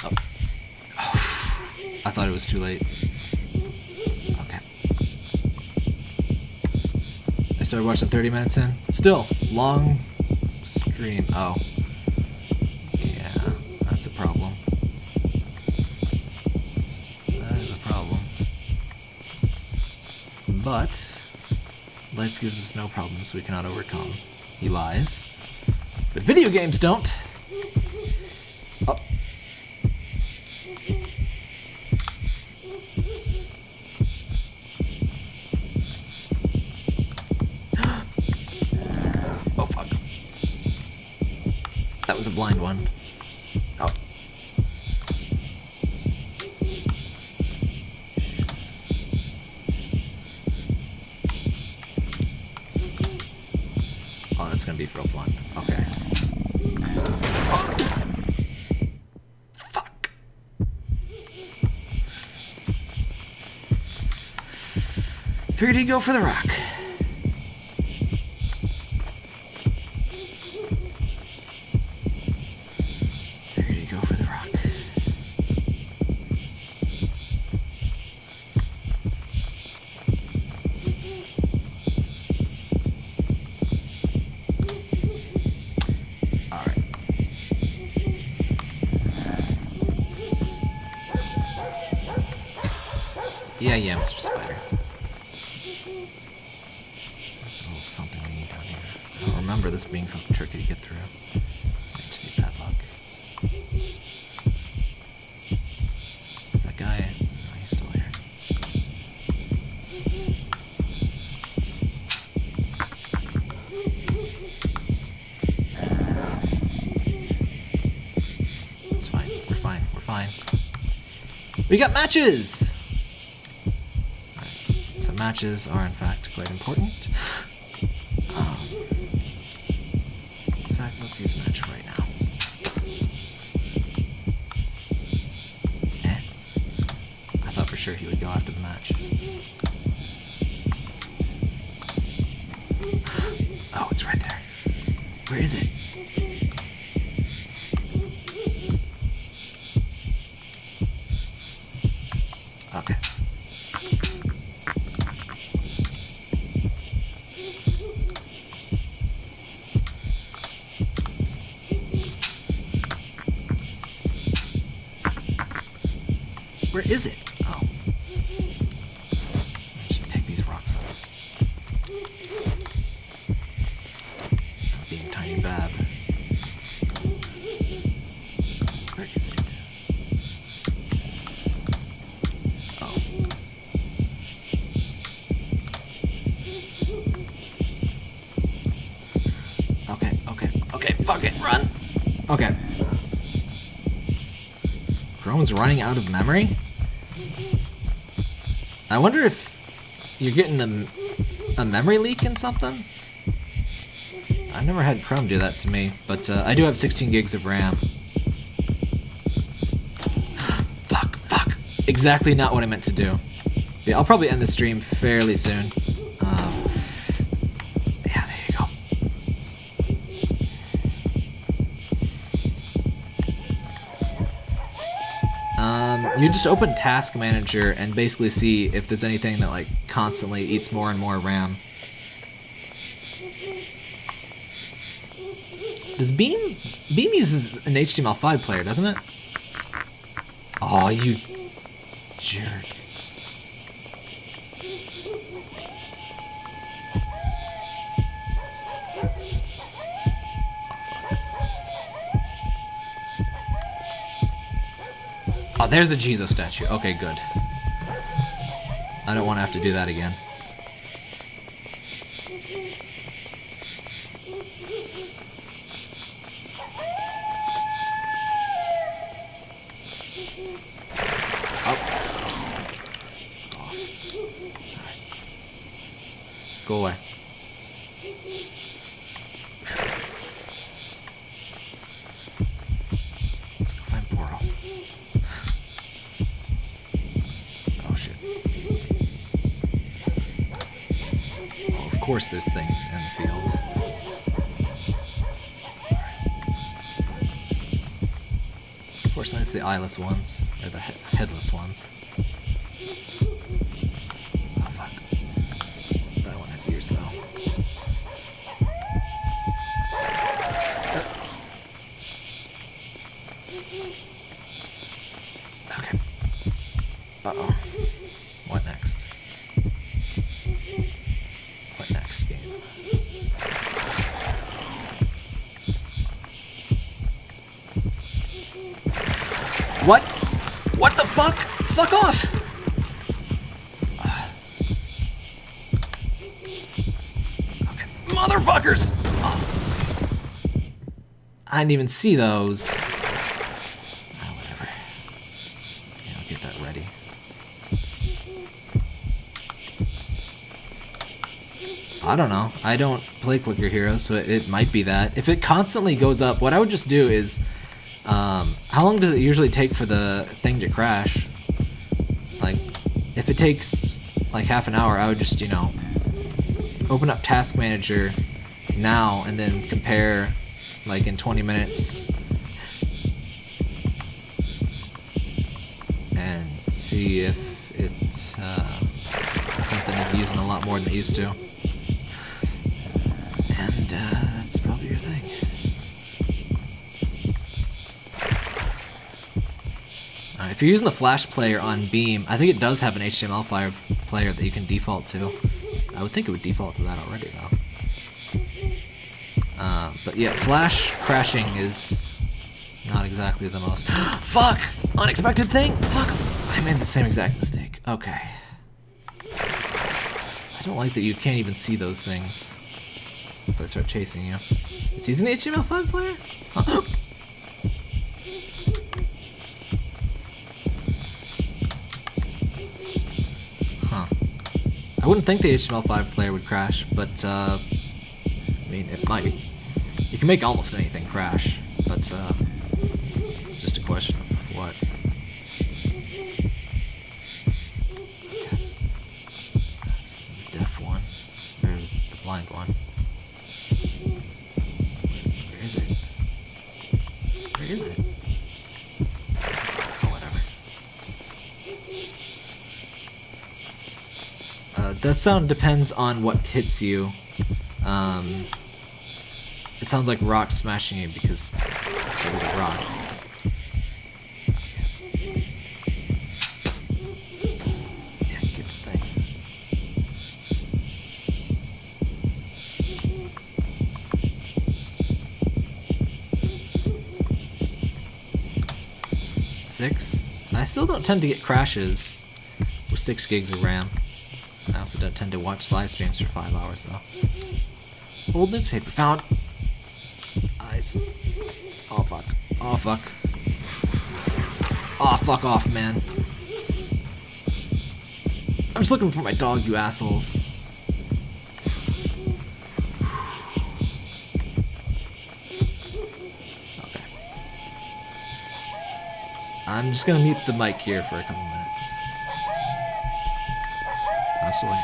Oh. Oh. I thought it was too late. Okay. I started watching 30 minutes in. Still, long stream. Oh. Yeah, that's a problem. That is a problem. But life gives us no problems we cannot overcome. He lies. But video games don't. Oh. Oh, fuck. That was a blind one. Oh. It's gonna be real fun. Okay. Oh. Fuck. Figured he'd go for the rock. Yeah, Mr. Spider. There's a little something we need down here. I don't remember this being so tricky to get through. I just need padlock. Is that guy? No, he's still here. It's fine. We're fine. We're fine. We got matches! Matches are in fact quite important. In fact, let's use match right now. Eh. I thought for sure he would go after the match. Oh, it's right there. Where is it? Okay. Is it? Oh. Just pick these rocks up. Not being tiny bad. Where is it? Oh. Okay, okay, okay, fuck it, run! Okay. Chrome's running out of memory? I wonder if you're getting a memory leak in something? I've never had Chrome do that to me, but I do have 16 gigs of RAM. Fuck, fuck. Exactly not what I meant to do. Yeah, I'll probably end the stream fairly soon. Yeah, there you go. You just open Task Manager and basically see if there's anything that like constantly eats more and more RAM. Does Beam uses an HTML5 player, doesn't it? Aw, you jerk. there's a Jizo statue. Okay, good. I don't want to have to do that again. Go away. Let's go find Poro. Oh shit. Oh, of course there's things in the field. Of course that's the eyeless ones, or the headless ones. Though. Okay. Uh-oh. What next? What next, game? What? What the fuck? Fuck off! Motherfuckers! Oh. I didn't even see those. Oh, whatever. Yeah, I'll get that ready. I don't know. I don't play Clicker Hero, so it might be that. If it constantly goes up, what I would just do is... how long does it usually take for the thing to crash? Like, if it takes, like, half an hour, I would just, you know... open up Task Manager now and then compare, like, in 20 minutes and see if it something is using a lot more than it used to. And that's probably your thing. If you're using the Flash player on Beam, I think it does have an HTML player that you can default to. I would think it would default to that already, though. But yeah, Flash crashing is not exactly the most... Fuck! Unexpected thing? Fuck! I made the same exact mistake. Okay. I don't like that you can't even see those things if they start chasing you. It's using the HTML5 player? Huh. I wouldn't think the HTML5 player would crash, but, I mean, it might. You can make almost anything crash, but, it's just a question of what. This is the deaf one, or the blind one. Where is it? Where is it? That sound depends on what hits you. It sounds like rock smashing you because it was a rock. Yeah, get the thing. 6? I still don't tend to get crashes with 6 gigs of RAM. I also don't tend to watch live streams for 5 hours, though. Old newspaper found. Eyes. Oh, fuck. Oh, fuck. Oh, fuck off, man. I'm just looking for my dog, you assholes. Okay. I'm just gonna mute the mic here for a couple minutes. Absolutely.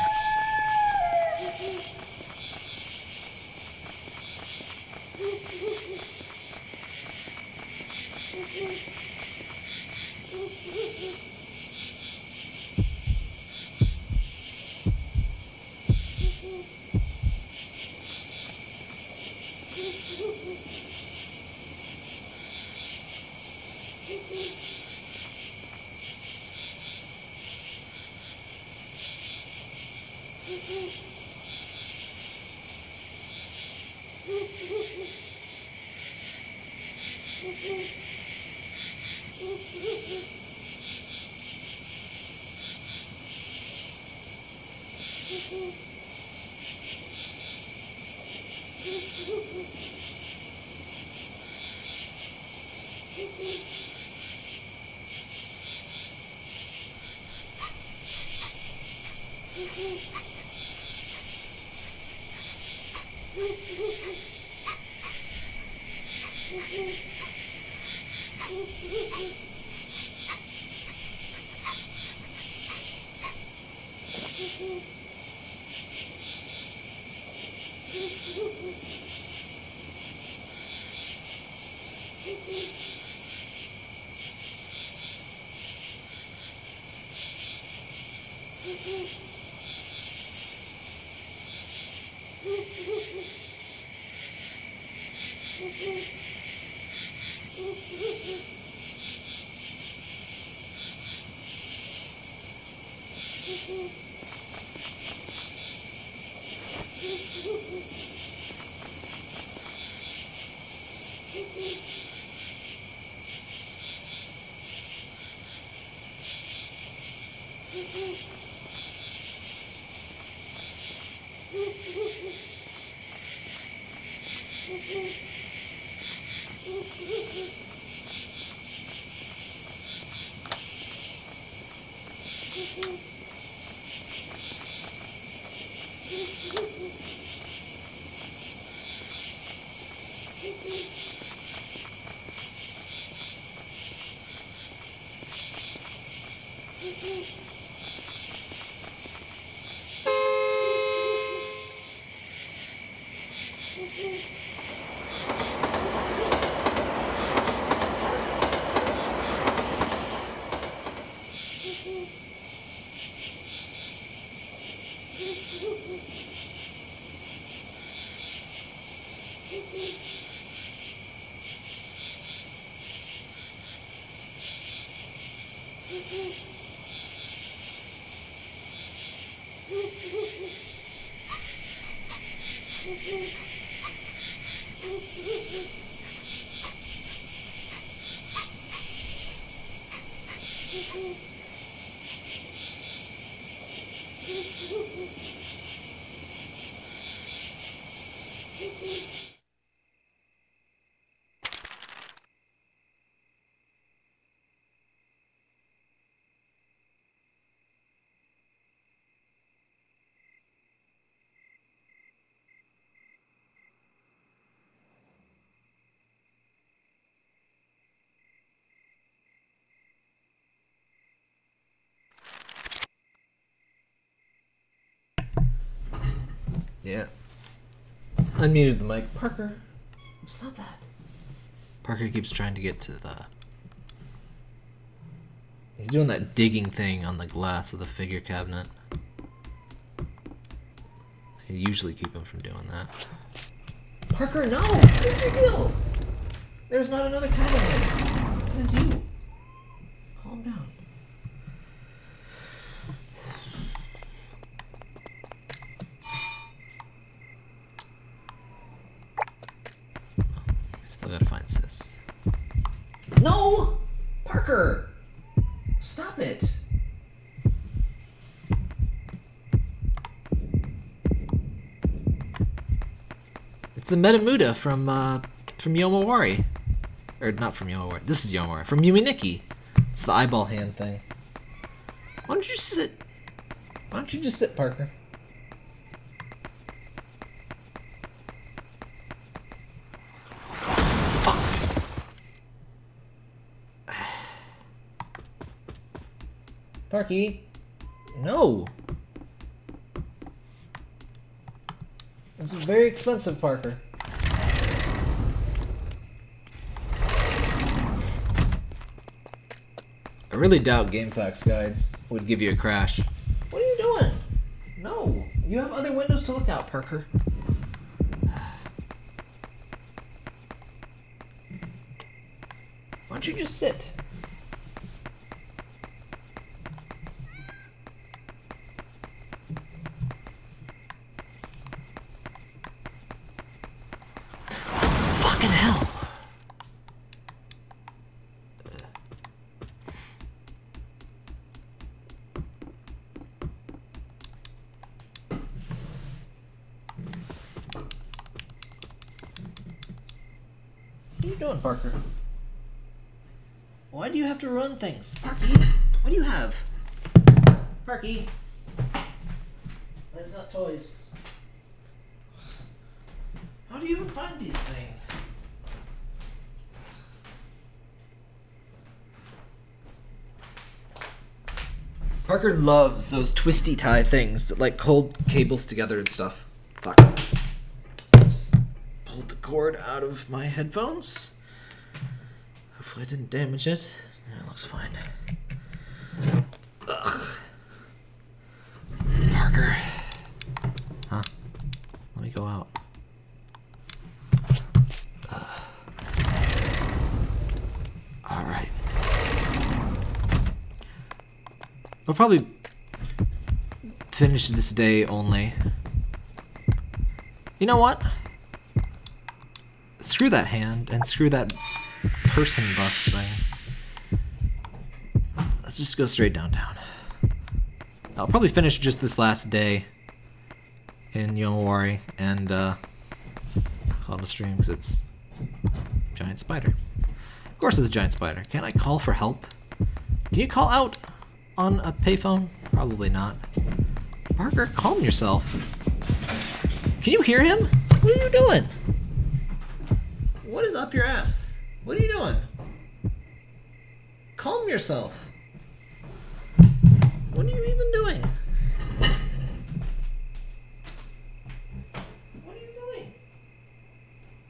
Yeah. Unmuted the mic. Parker, it's not that. Parker keeps trying to get to the... He's doing that digging thing on the glass of the figure cabinet. I usually keep him from doing that. Parker, no! What's your deal? There's not another cabinet. It's you. Calm down. It's the Metamuda from Yomawari. Or not from Yomawari. This is Yomawari. From Yume Nikki. It's the eyeball hand thing. Why don't you sit? Why don't you just sit, Parker? Fuck. Parky. No. This is very expensive, Parker. I really doubt GameFAQs guides would give you a crash. What are you doing? No, you have other windows to look out, Parker. Why don't you just sit? you doing, Parker? Why do you have to run things? Parky, what do you have? Parky. That's not toys. How do you even find these things? Parker loves those twisty tie things that like hold cables together and stuff. Fuck. Just pulled the cord out of my headphones. Hopefully I didn't damage it. No, it looks fine. Ugh. Parker. Huh? Let me go out. Alright. I'll probably finish this day only. You know what? Screw that hand and screw that person bus thing. Let's just go straight downtown. I'll probably finish just this last day in Yomawari and call it a stream because it's a giant spider. Of course it's a giant spider. Can't I call for help? Can you call out on a payphone? Probably not. Parker, calm yourself. Can you hear him? What are you doing? What is up your ass? What are you doing? Calm yourself. What are you even doing? What are you doing?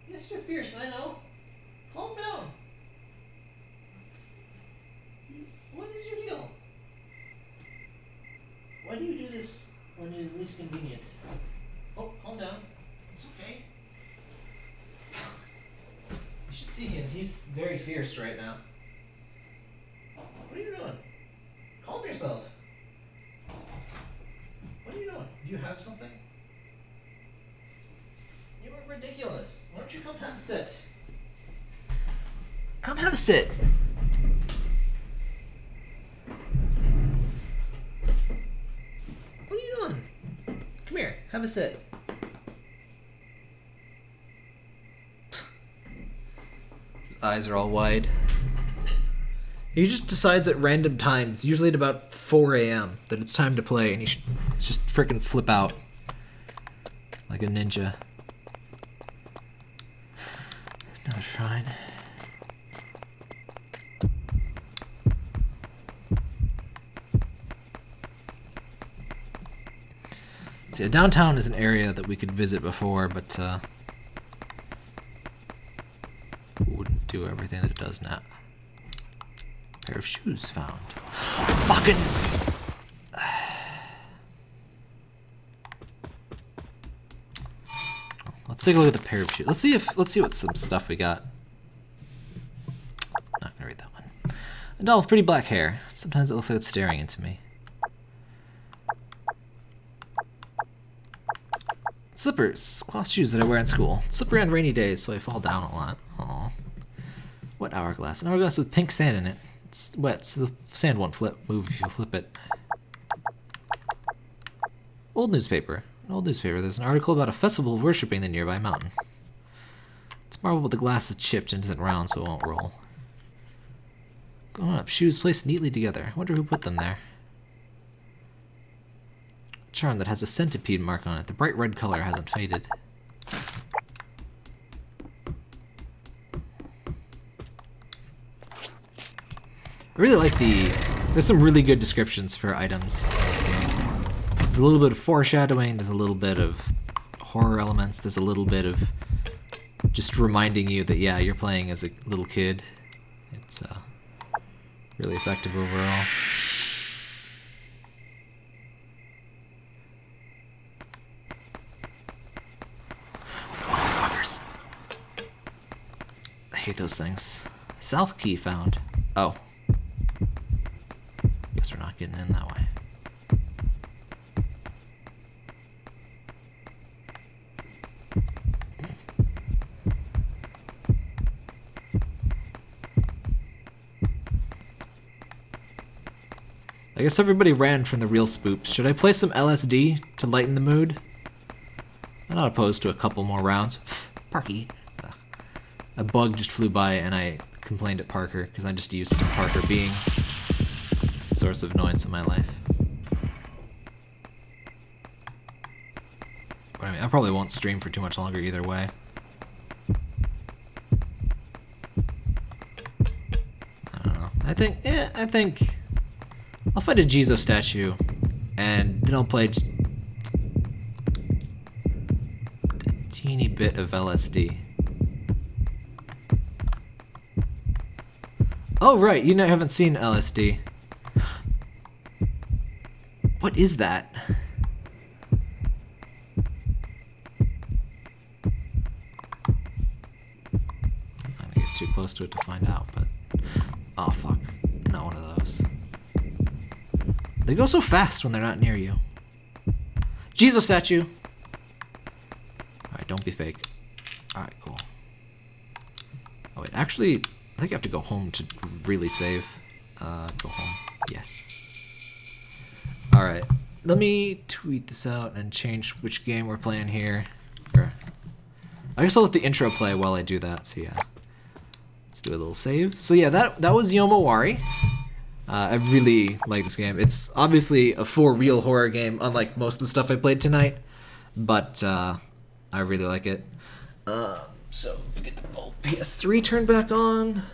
Yes, you're fierce, I know. Calm down. What is your deal? Why do you do this when it is least convenient? Oh, calm down. It's okay. You should see him. He's very fierce right now. What are you doing? Calm yourself. What are you doing? Do you have something? You are ridiculous. Why don't you come have a sit? Come have a sit. What are you doing? Come here. Have a sit. His eyes are all wide. He just decides at random times, usually at about 4 a.m., that it's time to play, and he should just frickin' flip out like a ninja. Another shrine. See, so downtown is an area that we could visit before, but wouldn't do everything that it does now. Pair of shoes found. Fucking. Let's take a look at the pair of shoes. Let's see what some stuff we got. Not gonna read that one. A doll with pretty black hair. Sometimes it looks like it's staring into me. Slippers, cloth shoes that I wear in school. Slippery on rainy days, so I fall down a lot. Aww. What hourglass? An hourglass with pink sand in it. It's wet, so the sand won't move if you flip it. Old newspaper. An old newspaper. There's an article about a festival worshipping the nearby mountain. It's marble, but the glass is chipped and isn't round, so it won't roll. Going up. Shoes placed neatly together. I wonder who put them there. A charm that has a centipede mark on it. The bright red color hasn't faded. I really like the... There's some really good descriptions for items in this game. There's a little bit of foreshadowing, there's a little bit of horror elements, there's a little bit of just reminding you that, yeah, you're playing as a little kid. It's really effective overall. Motherfuckers. I hate those things. South key found. Oh. Guess we're not getting in that way. I guess everybody ran from the real spoops. Should I play some LSD to lighten the mood? I'm not opposed to a couple more rounds. Parky. a bug just flew by and I complained at Parker because I'm just used to Parker being a source of annoyance in my life. But I mean, I probably won't stream for too much longer either way. I don't know. I think I'll find a Jizo statue and then I'll play just a teeny bit of LSD. Oh right, you haven't seen LSD. What is that? I'm gonna get too close to it to find out, but oh fuck, not one of those. They go so fast when they're not near you. Jesus statue. Alright, don't be fake. Alright, cool. Oh wait, actually, I think I have to go home to really save. Go home. Yes. Alright. Let me tweet this out and change which game we're playing here. Or, I guess I'll let the intro play while I do that, so yeah. Let's do a little save. So yeah, that was Yomawari. I really like this game. It's obviously a for-real horror game, unlike most of the stuff I played tonight. But, I really like it. So, let's get the old PS3 turned back on.